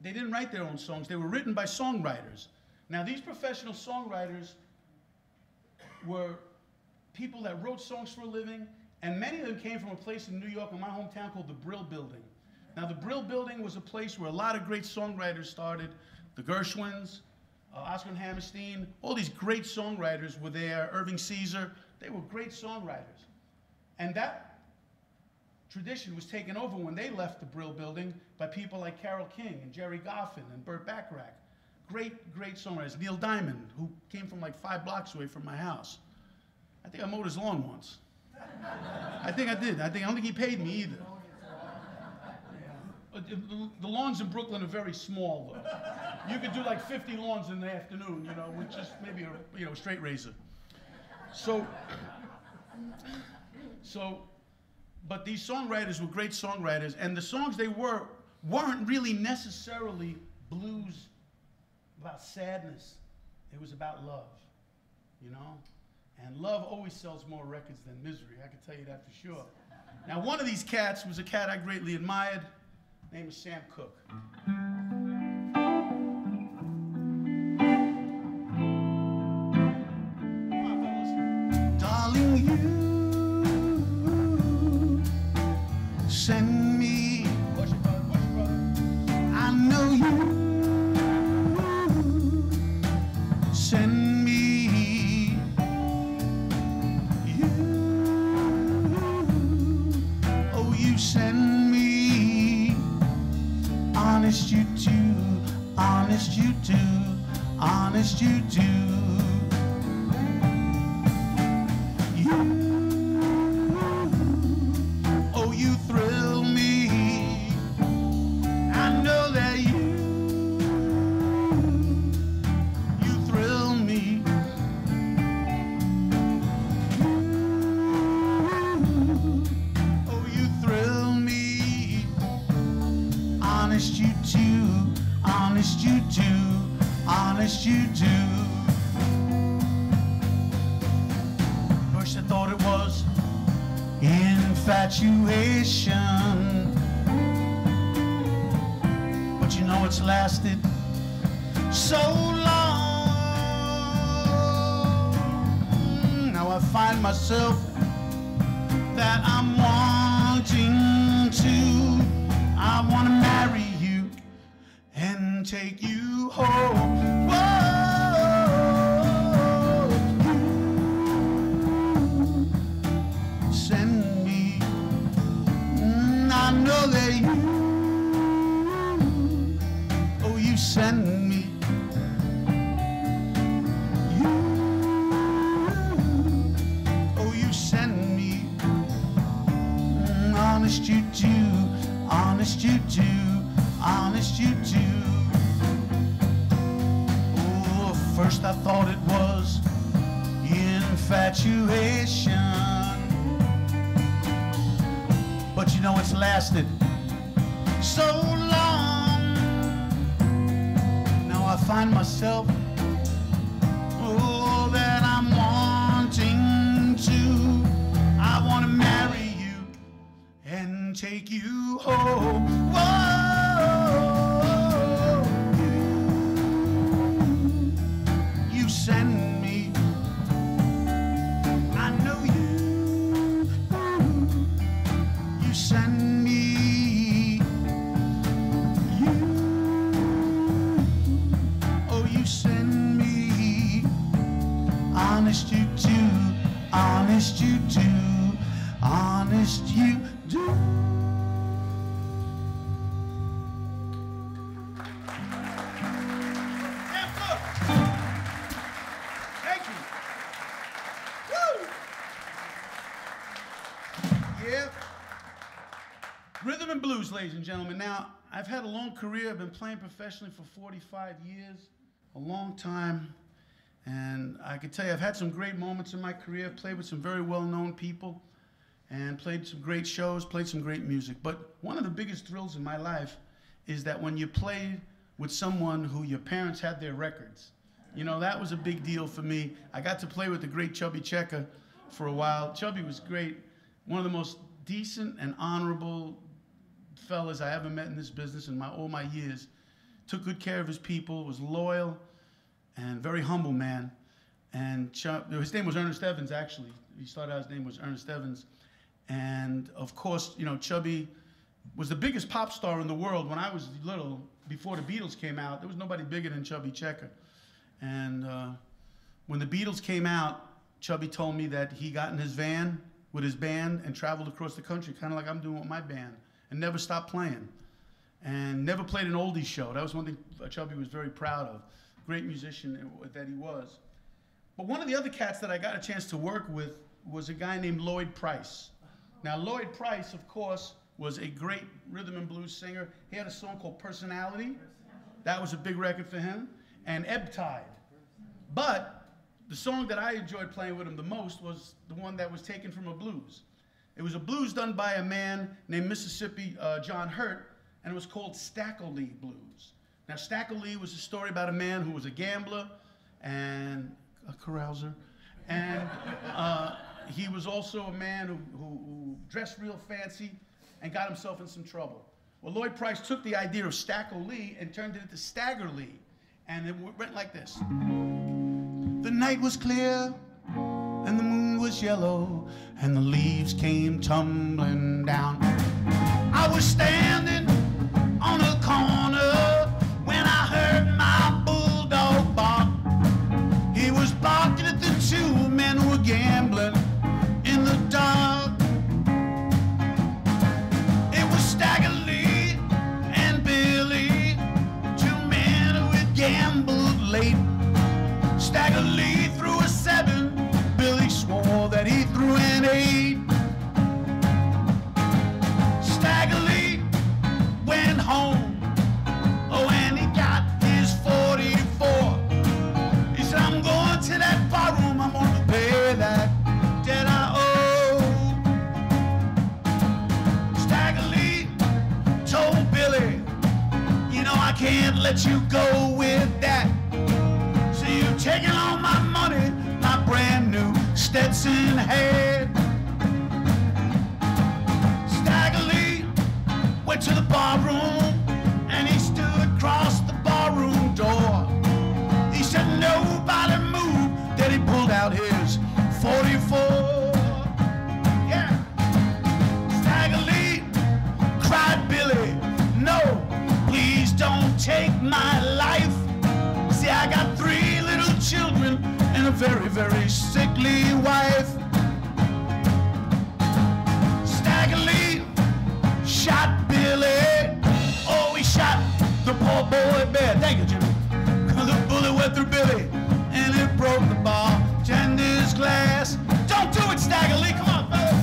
they didn't write their own songs. They were written by songwriters. Now, these professional songwriters were people that wrote songs for a living, and many of them came from a place in New York, in my hometown, called the Brill Building. Now, the Brill Building was a place where a lot of great songwriters started. The Gershwins, Oscar and Hammerstein, all these great songwriters were there, Irving Caesar, they were great songwriters. And that tradition was taken over when they left the Brill Building by people like Carole King and Jerry Goffin and Burt Bacharach. Great, great songwriters. Neil Diamond, who came from like 5 blocks away from my house. I think I mowed his lawn once. I think I did. I don't think he paid me either. The lawns in Brooklyn are very small, though. You could do like 50 lawns in the afternoon, you know, with just maybe a straight razor. But these songwriters were great songwriters, and the songs they weren't really necessarily blues about sadness. It was about love, you know? And love always sells more records than misery. I can tell you that for sure. Now, one of these cats was a cat I greatly admired. His name is Sam Cooke. Darling, you send me. Push it, brother. I know you send me. You send me. Honest you do, honest you do, honest you do. You, oh, you thrill me. I know that you thrill me. You, oh, you thrill me. Honest you do, honest you do, honest you do. First I thought it was infatuation, but you know it's lasted so long. Now I find myself that I'm wanting to, I want to marry you. Take you home. Whoa, you send me. I know that you, oh, you send me. You, oh, you send me. Honest you do, honest you do, honest you do. First I thought it was infatuation, but you know it's lasted so long. Now I find myself, oh, that I'm can take you home. Whoa, you send me, I know you, you send me, you, oh you send me, honest you do, honest you do. Honest you do. Thank you. Woo! Yeah. Rhythm and blues, ladies and gentlemen. Now, I've had a long career. I've been playing professionally for 45 years, a long time. And I can tell you, I've had some great moments in my career. I've played with some very well-known people, and played some great shows, played some great music. But one of the biggest thrills in my life is that when you play with someone who your parents had their records. You know, that was a big deal for me. I got to play with the great Chubby Checker for a while. Chubby was great, one of the most decent and honorable fellas I ever met in this business in all my years. Took good care of his people, was loyal, and very humble man. And his name was Ernest Evans, actually. He started out, his name was Ernest Evans. And of course, you know, Chubby was the biggest pop star in the world when I was little. Before the Beatles came out, there was nobody bigger than Chubby Checker. And when the Beatles came out, Chubby told me that he got in his van with his band and traveled across the country, kind of like I'm doing with my band, and never stopped playing. And never played an oldies show. That was one thing Chubby was very proud of. Great musician that he was. But one of the other cats that I got a chance to work with was a guy named Lloyd Price. Now, Lloyd Price, of course, was a great rhythm and blues singer. He had a song called Personality. That was a big record for him. And Ebb Tide. But the song that I enjoyed playing with him the most was the one that was taken from a blues. It was a blues done by a man named Mississippi John Hurt, and it was called Stackley Blues. Now, Stackley was a story about a man who was a gambler and a carouser. And he was also a man who dressed real fancy and got himself in some trouble. Well, Lloyd Price took the idea of Stackley and turned it into Staggerly, and it went like this. The night was clear, and the moon was yellow, and the leaves came tumbling down. I was standing on a corner when I heard my bulldog bark. He was barking at the two men who were gambling. Staggerly threw a 7. Billy swore that he threw an 8. Staggerly went home. Oh, and he got his 44. He said, I'm going to that barroom. I'm going to pay that debt I owe. Staggerly told Billy, you know, I can't let you go with that. Taking all my money, my brand new Stetson hat. Staggerly went to the barroom and he stood across the barroom door. He said nobody moved, then he pulled out his 44. Yeah. Staggerly cried, Billy, no, please don't take my life. See, I got 3 children and a very, very sickly wife. Staggerly shot Billy. Oh, he shot the poor boy bear. Thank you, Jimmy. The bullet went through Billy and it broke the bartender's glass. Don't do it, Staggerly. Come on, fellas.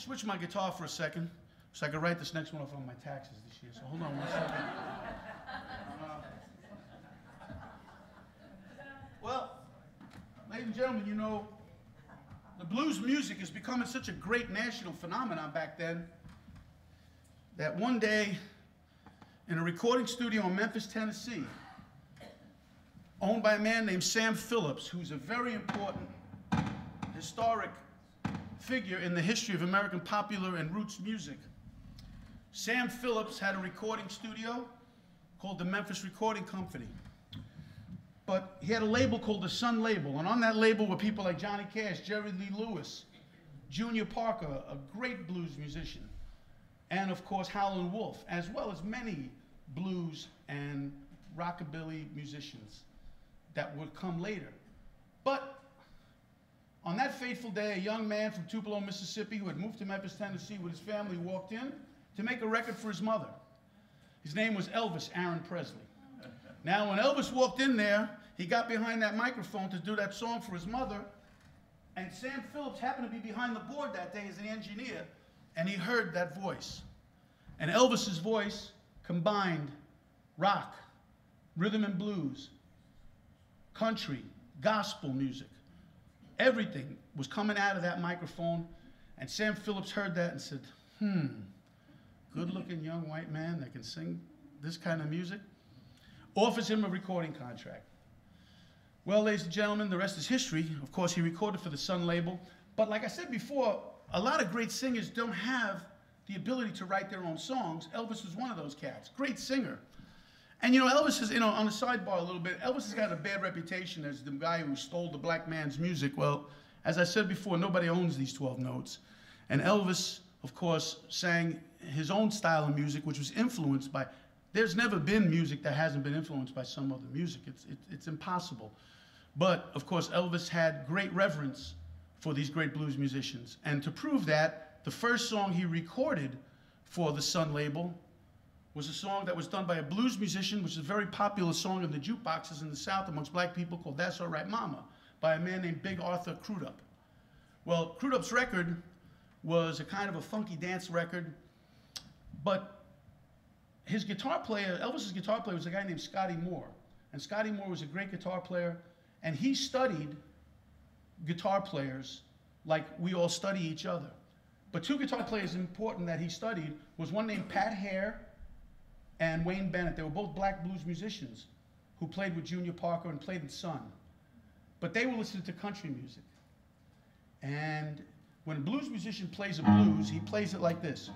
switch my guitar for a second so I could write this next one off on my taxes this year. So hold on one second. Well, ladies and gentlemen, you know, the blues music is becoming such a great national phenomenon back then that one day in a recording studio in Memphis, Tennessee, owned by a man named Sam Phillips, who's a very important historic figure in the history of American popular and roots music. Sam Phillips had a recording studio called the Memphis Recording Company. But he had a label called the Sun Label, and on that label were people like Johnny Cash, Jerry Lee Lewis, Junior Parker, a great blues musician, and of course Howlin' Wolf, as well as many blues and rockabilly musicians that would come later. But on that fateful day, a young man from Tupelo, Mississippi, who had moved to Memphis, Tennessee with his family, walked in to make a record for his mother. His name was Elvis Aaron Presley. Now, when Elvis walked in there, he got behind that microphone to do that song for his mother, and Sam Phillips happened to be behind the board that day as an engineer, and he heard that voice. And Elvis's voice combined rock, rhythm and blues, country, gospel music. Everything was coming out of that microphone, and Sam Phillips heard that and said, good-looking young white man that can sing this kind of music, offers him a recording contract. Well, ladies and gentlemen, the rest is history. Of course, he recorded for the Sun label, but like I said before, a lot of great singers don't have the ability to write their own songs. Elvis was one of those cats, great singer. And you know, Elvis is, you know, on the sidebar a little bit, Elvis has got a bad reputation as the guy who stole the black man's music. Well, as I said before, nobody owns these 12 notes. And Elvis, of course, sang his own style of music, which was influenced by, there's never been music that hasn't been influenced by some other music. It's impossible. But of course, Elvis had great reverence for these great blues musicians. And to prove that, the first song he recorded for the Sun label was a song that was done by a blues musician, which is a very popular song in the jukeboxes in the South amongst black people, called That's All Right Mama, by a man named Big Arthur Crudup. Well, Crudup's record was a kind of a funky dance record, but his guitar player, Elvis's guitar player, was a guy named Scotty Moore. And Scotty Moore was a great guitar player, and he studied guitar players like we all study each other. But two guitar players important that he studied was one named Pat Hare and Wayne Bennett. They were both black blues musicians who played with Junior Parker and played in Sun. But they were listening to country music. And when a blues musician plays a blues, he plays it like this.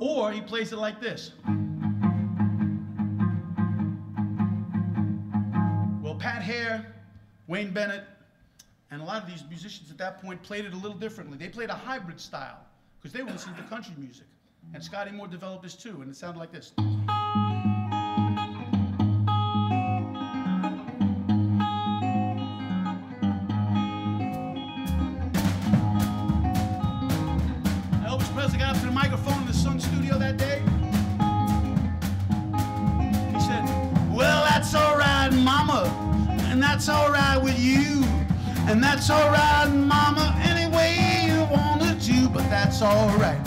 Or he plays it like this. Well, Pat Hare, Wayne Bennett, and a lot of these musicians at that point played it a little differently. They played a hybrid style, because they were listening to country music. And Scotty Moore developed this too, and it sounded like this. Elvis Presley got up to the microphone in the Sun studio that day. He said, well, that's all right, Mama, and that's all right with you. And that's all right, Mama, any way you wanted to, but that's all right.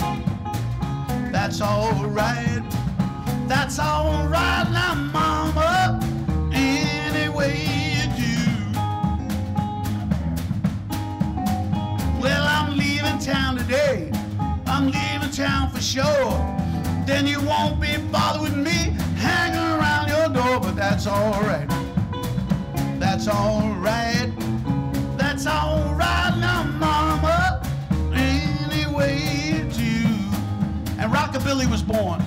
That's all right. That's all right now, Mama, any way you do. Well, I'm leaving town today. I'm leaving town for sure. Then you won't be bothered with me hanging around your door, but that's all right. That's all right. That's all right now, Mama, any way you do. And rockabilly was born.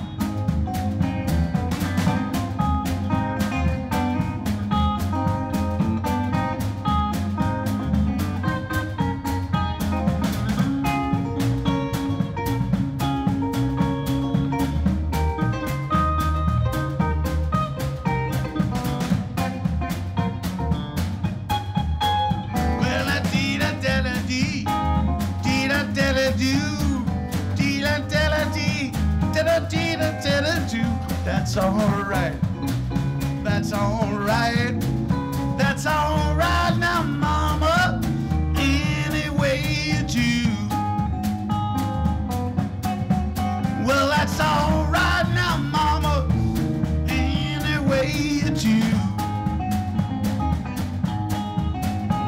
That's all right. That's all right. That's That's all right now, Mama, any way you do. Well, that's all right now, Mama, any way you do.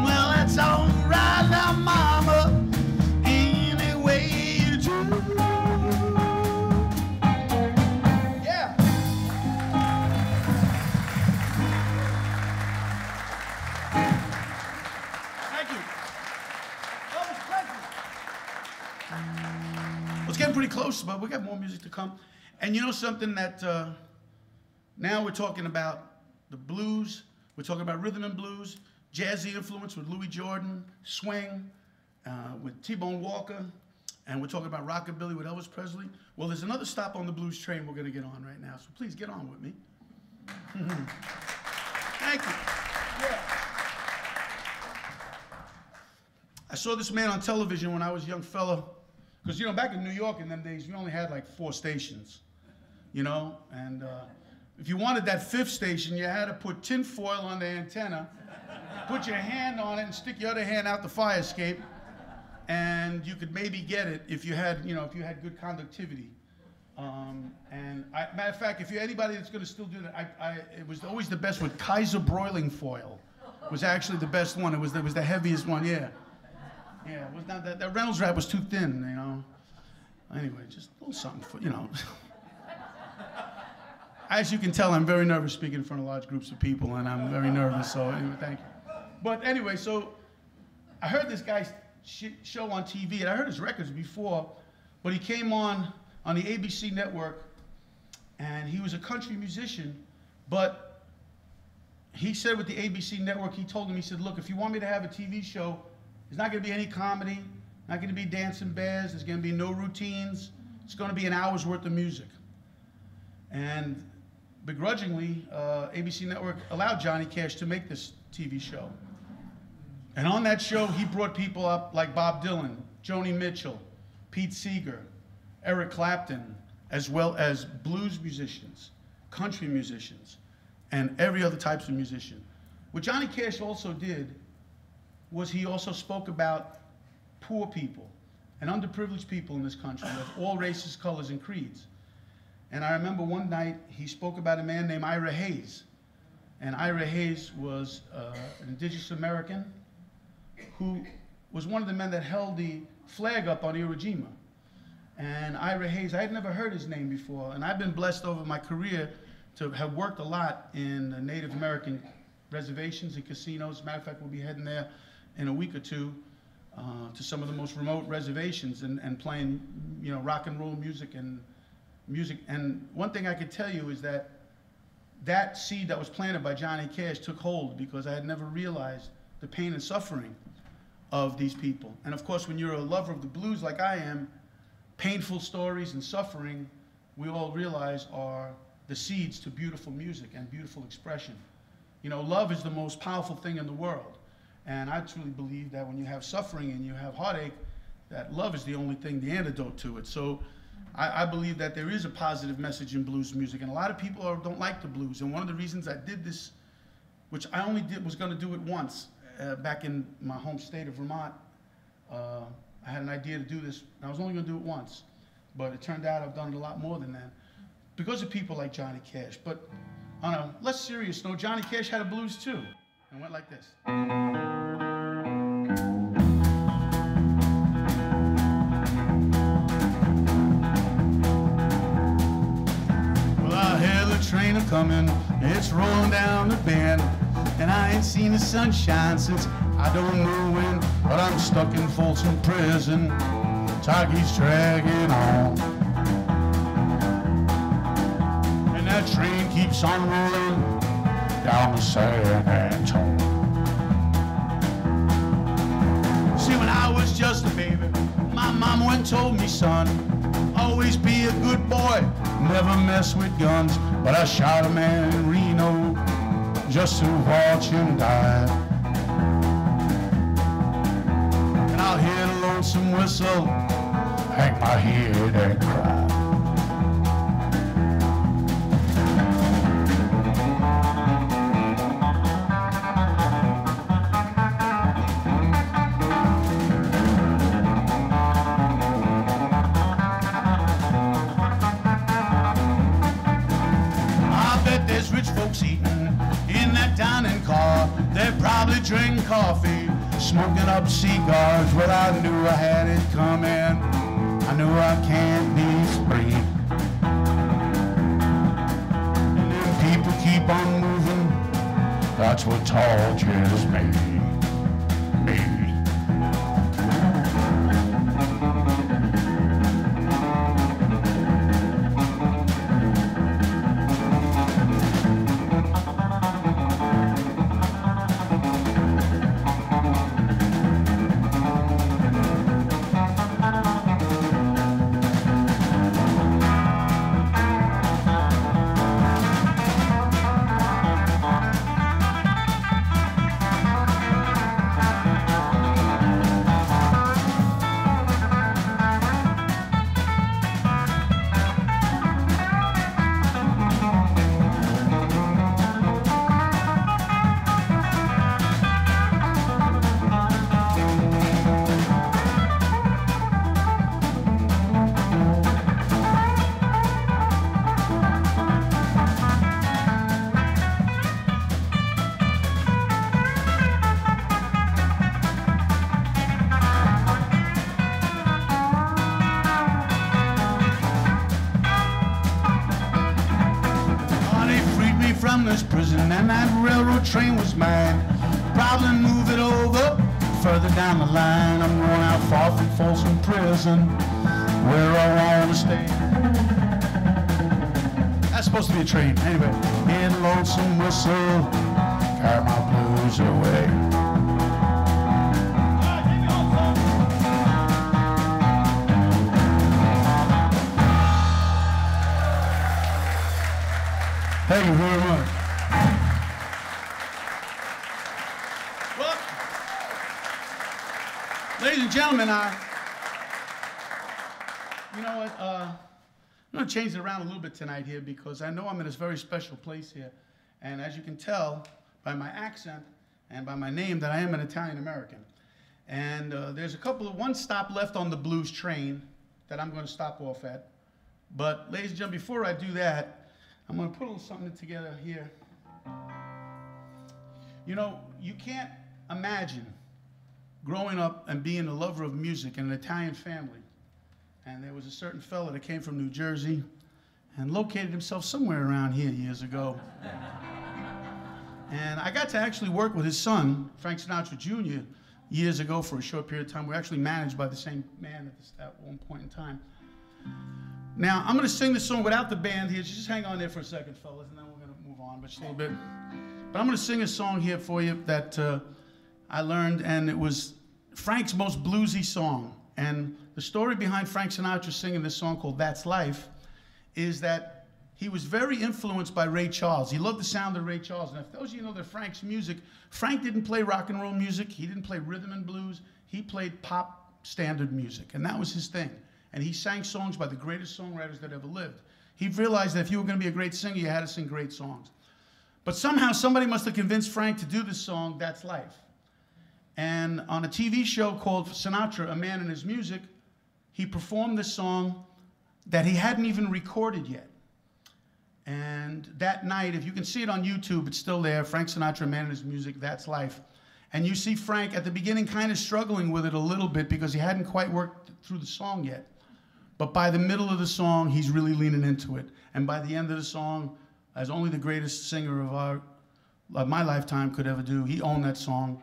Well, that's all right now, Mama, any way you do. Close, but we got more music to come. And you know something, that now we're talking about the blues, we're talking about rhythm and blues, jazzy influence with Louis Jordan, swing with T-Bone Walker, and we're talking about rockabilly with Elvis Presley. Well, there's another stop on the blues train we're going to get on right now, so please get on with me. Thank you. Yeah. I saw this man on television when I was a young fella. Because, you know, back in New York in them days, we only had like 4 stations, you know? And if you wanted that 5th station, you had to put tin foil on the antenna, put your hand on it, and stick your other hand out the fire escape, and you could maybe get it if you had, you know, if you had good conductivity. Matter of fact, if you're anybody that's going to still do that, it was always the best with Kaiser broiling foil. Was actually the best one. It was the heaviest one, yeah. Yeah, it was not that, that Reynolds wrap was too thin, you know. Anyway, just a little something for, you know. As you can tell, I'm very nervous speaking in front of large groups of people, and I'm very nervous, so anyway, thank you. But anyway, so I heard this guy's show on TV, and I heard his records before, but he came on the ABC network, and he was a country musician, but he said with the ABC network, he told him, he said, look, if you want me to have a TV show, there's not going to be any comedy, not going to be dancing bears, there's going to be no routines. It's going to be an hour's worth of music. And begrudgingly, ABC Network allowed Johnny Cash to make this TV show. And on that show, he brought people up like Bob Dylan, Joni Mitchell, Pete Seeger, Eric Clapton, as well as blues musicians, country musicians, and every other types of musician. What Johnny Cash also did was he also spoke about poor people and underprivileged people in this country of all races, colors, and creeds. And I remember one night he spoke about a man named Ira Hayes. And Ira Hayes was an indigenous American who was one of the men that held the flag up on Iwo Jima. And Ira Hayes, I had never heard his name before, and I've been blessed over my career to have worked a lot in the Native American reservations and casinos. As a matter of fact, we'll be heading there in a week or two to some of the most remote reservations and playing, you know, rock and roll music and music. And one thing I could tell you is that that seed that was planted by Johnny Cash took hold, because I had never realized the pain and suffering of these people. And of course, when you're a lover of the blues like I am, painful stories and suffering, we all realize, are the seeds to beautiful music and beautiful expression. You know, love is the most powerful thing in the world. And I truly believe that when you have suffering and you have heartache, that love is the only thing, the antidote to it. So I believe that there is a positive message in blues music. And a lot of people don't like the blues. And one of the reasons I did this, which I only did, was gonna do it once back in my home state of Vermont. I had an idea to do this, and I was only gonna do it once. But it turned out I've done it a lot more than that, because of people like Johnny Cash. But on a less serious note, Johnny Cash had a blues too, and went like this. Well, I hear the train a-comin', it's rollin' down the bend, and I ain't seen the sunshine since I don't know when, but I'm stuck in Folsom Prison, time keeps dragging on. That train keeps on rolling down to San Antonio. See, when I was just a baby, my mama went and told me, son, always be a good boy, never mess with guns. But I shot a man in Reno just to watch him die. And I'll hear the lonesome whistle, hang my head and cry. drink coffee, smoking up cigars. Well, I knew I had it coming. I knew I can't be free. And if people keep on moving, that's what tall jazz made me. And that railroad train was mine. Probably move it over further down the line. I'm going out far from Folsom Prison, where I want to stay. That's supposed to be a train. Anyway, in lonesome whistle, carry my blues away. Thank you very much. Gentlemen, I'm going to change it around a little bit tonight here because I know I'm in this very special place here. And as you can tell by my accent and by my name that I am an Italian-American. And there's one stop left on the blues train that I'm going to stop off at. But ladies and gentlemen, before I do that, I'm going to put a little something together here. You know, you can't imagine growing up and being a lover of music in an Italian family. And there was a certain fella that came from New Jersey and located himself somewhere around here years ago. And I got to actually work with his son, Frank Sinatra Jr., years ago for a short period of time. We were actually managed by the same man at one point in time. Now, I'm gonna sing this song without the band here. Just hang on there for a second, fellas, and then we're gonna move on just a little bit. But I'm gonna sing a song here for you that I learned, and it was Frank's most bluesy song. And the story behind Frank Sinatra singing this song called That's Life is that he was very influenced by Ray Charles. He loved the sound of Ray Charles. And if those of you know that Frank's music, Frank didn't play rock and roll music. He didn't play rhythm and blues. He played pop standard music, and that was his thing. And he sang songs by the greatest songwriters that ever lived. He realized that if you were gonna be a great singer, you had to sing great songs. But somehow somebody must have convinced Frank to do this song, That's Life. And on a TV show called Sinatra, A Man and His Music, he performed this song that he hadn't even recorded yet. And that night, if you can see it on YouTube, it's still there, Frank Sinatra, A Man and His Music, That's Life. And you see Frank at the beginning kind of struggling with it a little bit because he hadn't quite worked through the song yet. But by the middle of the song, he's really leaning into it. And by the end of the song, as only the greatest singer of my lifetime could ever do, he owned that song.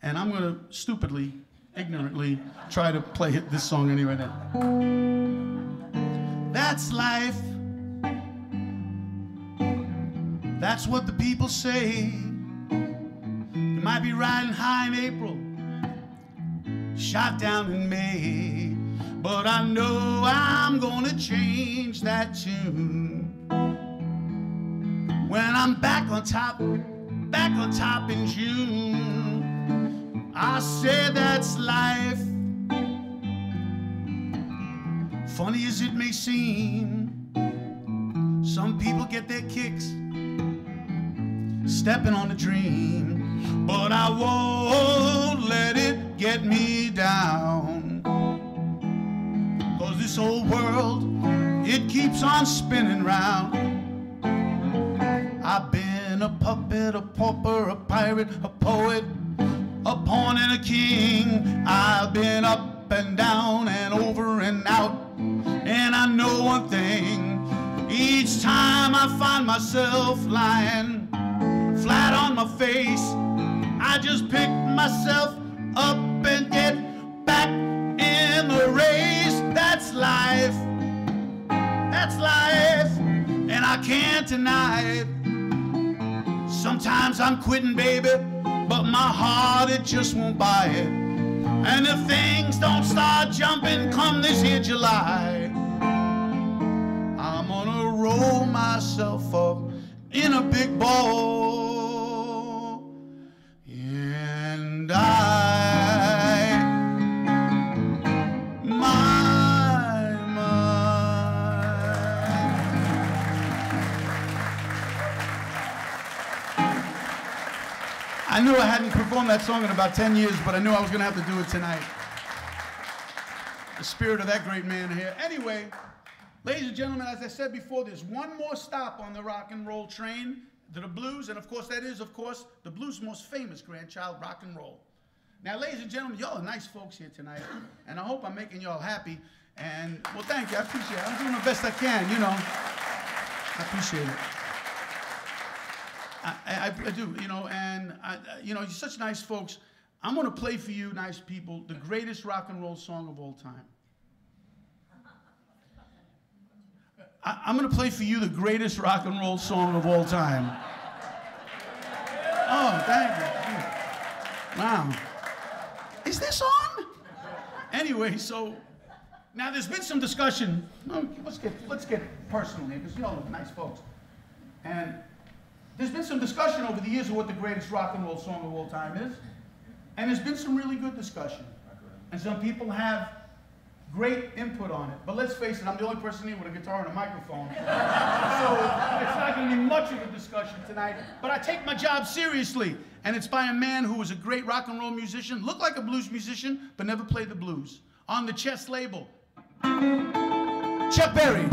And I'm going to stupidly, ignorantly, try to play this song anyway now. That's life. That's what the people say. You might be riding high in April, shot down in May. But I know I'm going to change that tune when I'm back on top in June. I say that's life. Funny as it may seem, some people get their kicks stepping on a dream. But I won't let it get me down, 'cause this old world, it keeps on spinning round. I've been a puppet, a pauper, a pirate, a poet, appointed a king. I've been up and down and over and out, and I know one thing. Each time I find myself lying flat on my face, I just pick myself up and get back in the race. That's life. That's life. And I can't deny it. Sometimes I'm quitting, baby, but my heart, it just won't buy it. And if things don't start jumping come this here July, I'm gonna roll myself up in a big ball and I knew I hadn't performed that song in about 10 years, but I knew I was going to have to do it tonight. The spirit of that great man here. Anyway, ladies and gentlemen, as I said before, there's one more stop on the rock and roll train to the blues, and of course that is, of course, the blues' most famous grandchild, rock and roll. Now, ladies and gentlemen, y'all are nice folks here tonight, and I hope I'm making y'all happy, and, well, thank you, I appreciate it. I'm doing the best I can, you know. I appreciate it. I do, you know, and, you know, you're such nice folks. I'm going to play for you, nice people, the greatest rock and roll song of all time. I'm going to play for you the greatest rock and roll song of all time. Oh, thank you. Wow. Is this on? Anyway, so, now there's been some discussion. Let's get personal here, because you all look nice folks. And there's been some discussion over the years of what the greatest rock and roll song of all time is. And there's been some really good discussion. And some people have great input on it. But let's face it, I'm the only person here with a guitar and a microphone. So it's not going to be much of a discussion tonight. But I take my job seriously. And it's by a man who was a great rock and roll musician, looked like a blues musician, but never played the blues. On the Chess label, Chuck Berry.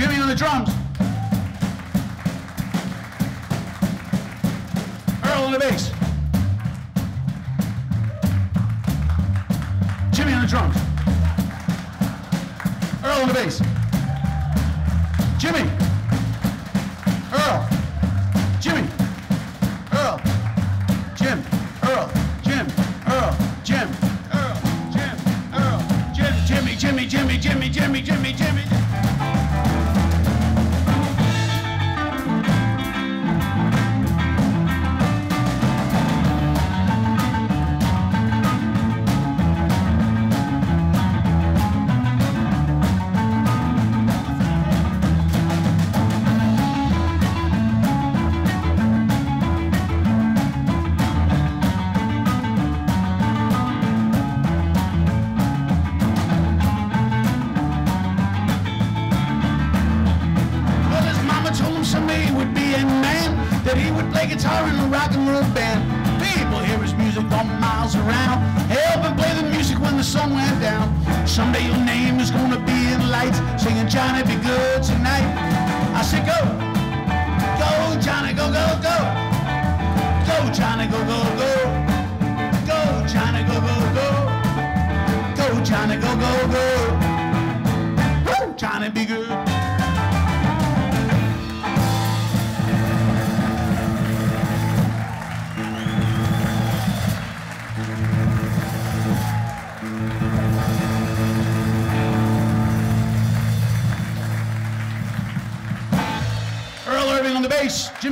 Jimmy on the drums. Earl on the bass. Jimmy on the drums. Earl on the bass. Jimmy. Earl. Jimmy. Earl. Jim. Earl. Jim. Earl. Jim. Earl. Jim. Earl. Jim. Jimmy. Jimmy. Jimmy. Jimmy. Jimmy. Jimmy. Jimmy.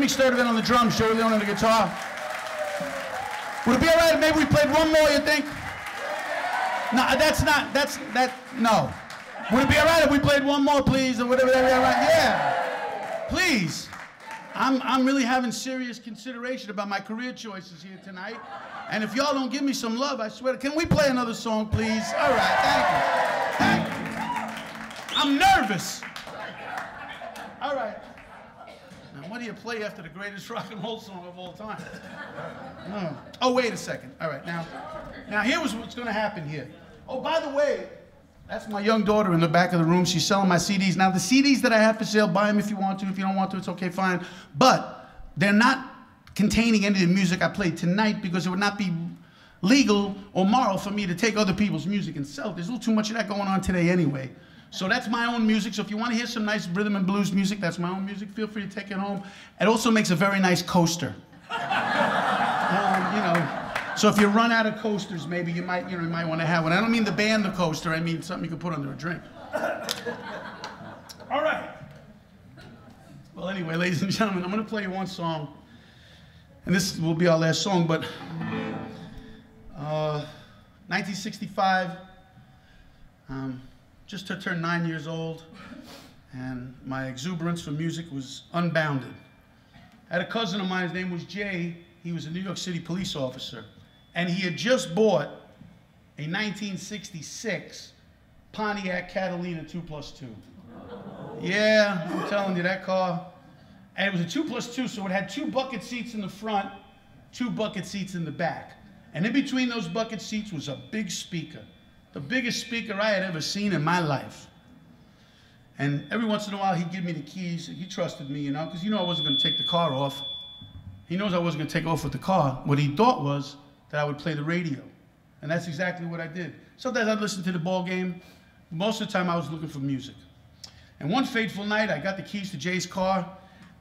Started in on the drums, Joey Leone on the guitar. Would it be all right if maybe we played one more, you think? No, no. Would it be all right if we played one more, please, or whatever that would be all right? Yeah. Please. I'm really having serious consideration about my career choices here tonight. And if y'all don't give me some love, I swear, can we play another song, please? All right, thank you. Thank you. I'm nervous. All right. What do you play after the greatest rock and roll song of all time? Oh, wait a second. All right, now here was what's going to happen here. Oh, by the way, that's my young daughter in the back of the room. She's selling my CDs. Now, the CDs that I have for sale, buy them if you want to. If you don't want to, it's okay, fine. But they're not containing any of the music I played tonight because it would not be legal or moral for me to take other people's music and sell. There's a little too much of that going on today anyway. So that's my own music. So if you want to hear some nice rhythm and blues music, that's my own music. Feel free to take it home. It also makes a very nice coaster. So if you run out of coasters, maybe you might want to have one. I don't mean the band, the coaster. I mean something you can put under a drink. All right. Well, anyway, ladies and gentlemen, I'm going to play you one song, and this will be our last song. But 1965. Just turned 9 years old, and my exuberance for music was unbounded. I had a cousin of mine, his name was Jay. He was a New York City police officer, and he had just bought a 1966 Pontiac Catalina 2+2. Yeah, I'm telling you, that car. And it was a 2+2, so it had two bucket seats in the front, two bucket seats in the back. And in between those bucket seats was a big speaker. The biggest speaker I had ever seen in my life. And every once in a while, he'd give me the keys. He trusted me, because I wasn't going to take the car off. He knows I wasn't going to take off with the car. What he thought was that I would play the radio. And that's exactly what I did. Sometimes I'd listen to the ball game. Most of the time, I was looking for music. And one fateful night, I got the keys to Jay's car.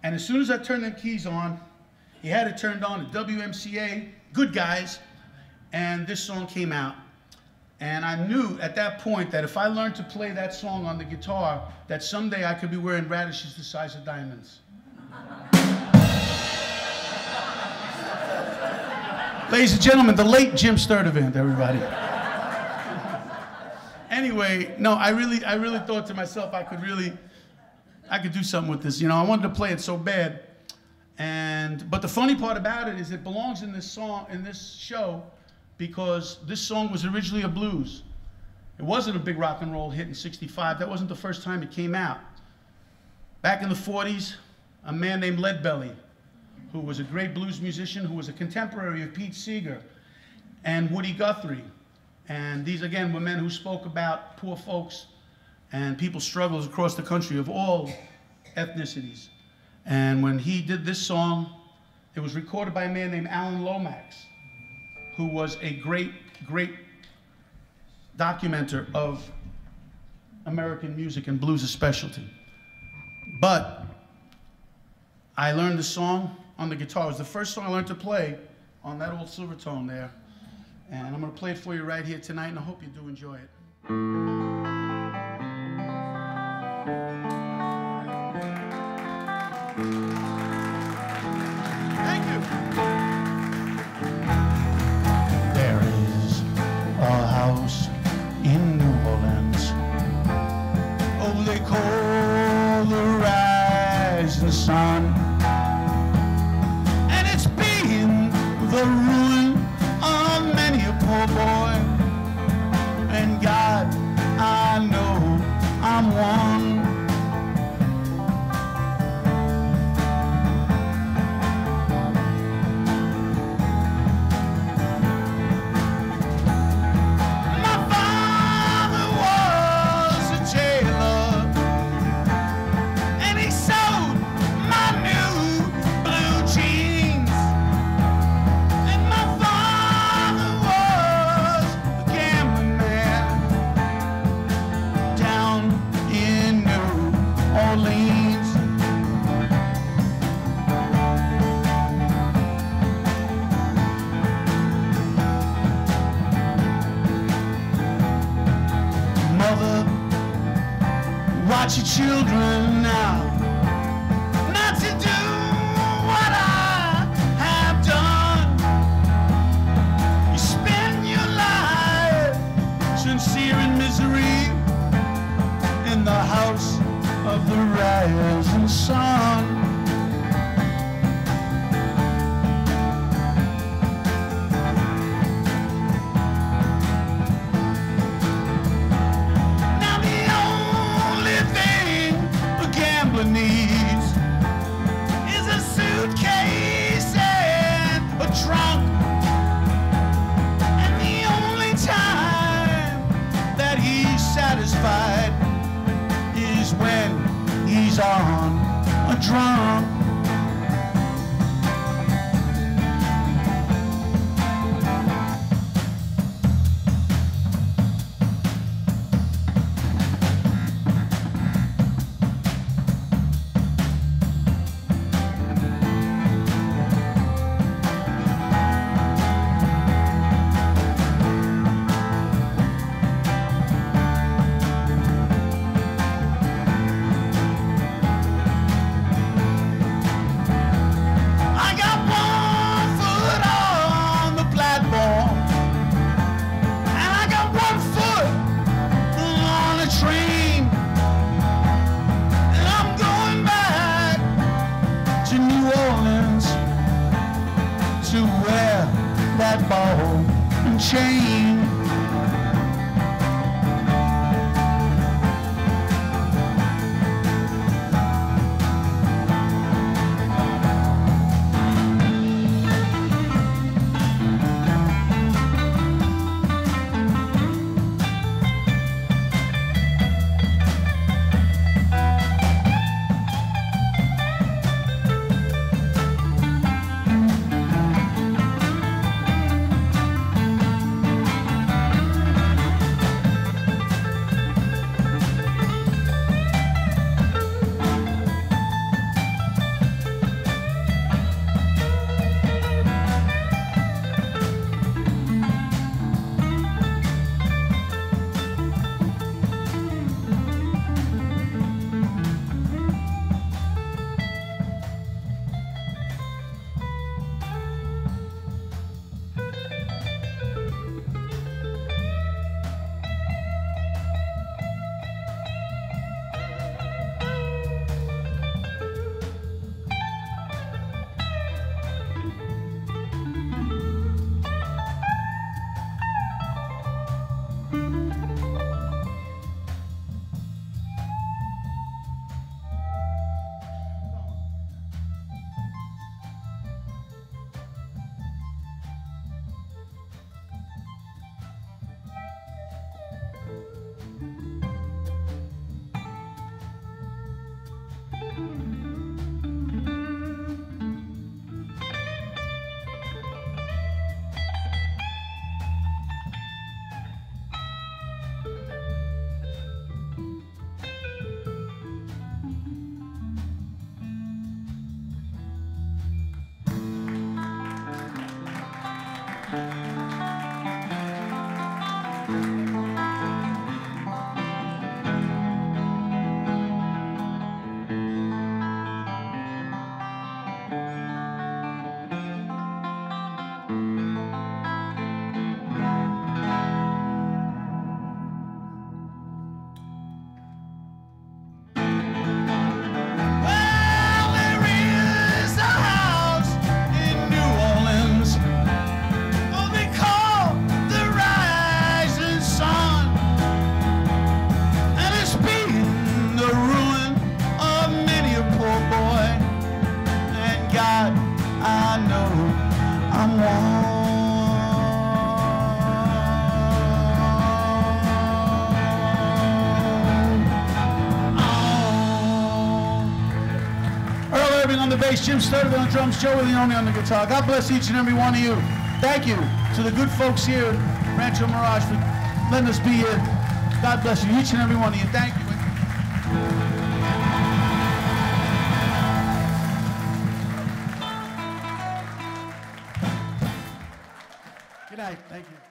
And as soon as I turned them keys on, he had it turned on to WMCA, Good Guys. And this song came out. And I knew at that point that if I learned to play that song on the guitar, that someday I could be wearing radishes the size of diamonds. Ladies and gentlemen, the late Jim Sturtevant, everybody. Anyway, no, I really thought to myself I could do something with this. I wanted to play it so bad. But the funny part about it is it belongs in this song, in this show, because this song was originally a blues. It wasn't a big rock and roll hit in '65. That wasn't the first time it came out. Back in the 40s, a man named Leadbelly, who was a great blues musician, who was a contemporary of Pete Seeger and Woody Guthrie. And these, again, were men who spoke about poor folks and people struggles across the country of all ethnicities. And when he did this song, it was recorded by a man named Alan Lomax, who was a great, great documenter of American music and blues, a specialty. But I learned the song on the guitar. It was the first song I learned to play on that old Silvertone there. And I'm gonna play it for you right here tonight, and I hope you do enjoy it. And it's been the ruin of many a poor boy. And God, I know I'm one. Watch your children now, not to do what I have done. You spend your life sincere in misery in the house of the rising sun. On a drum. the bass, Jim Sturdy on the drums, Joey Leone on the guitar. God bless each and every one of you. Thank you to the good folks here at Rancho Mirage for letting us be here. God bless you, each and every one of you. Thank you. Good night. Thank you.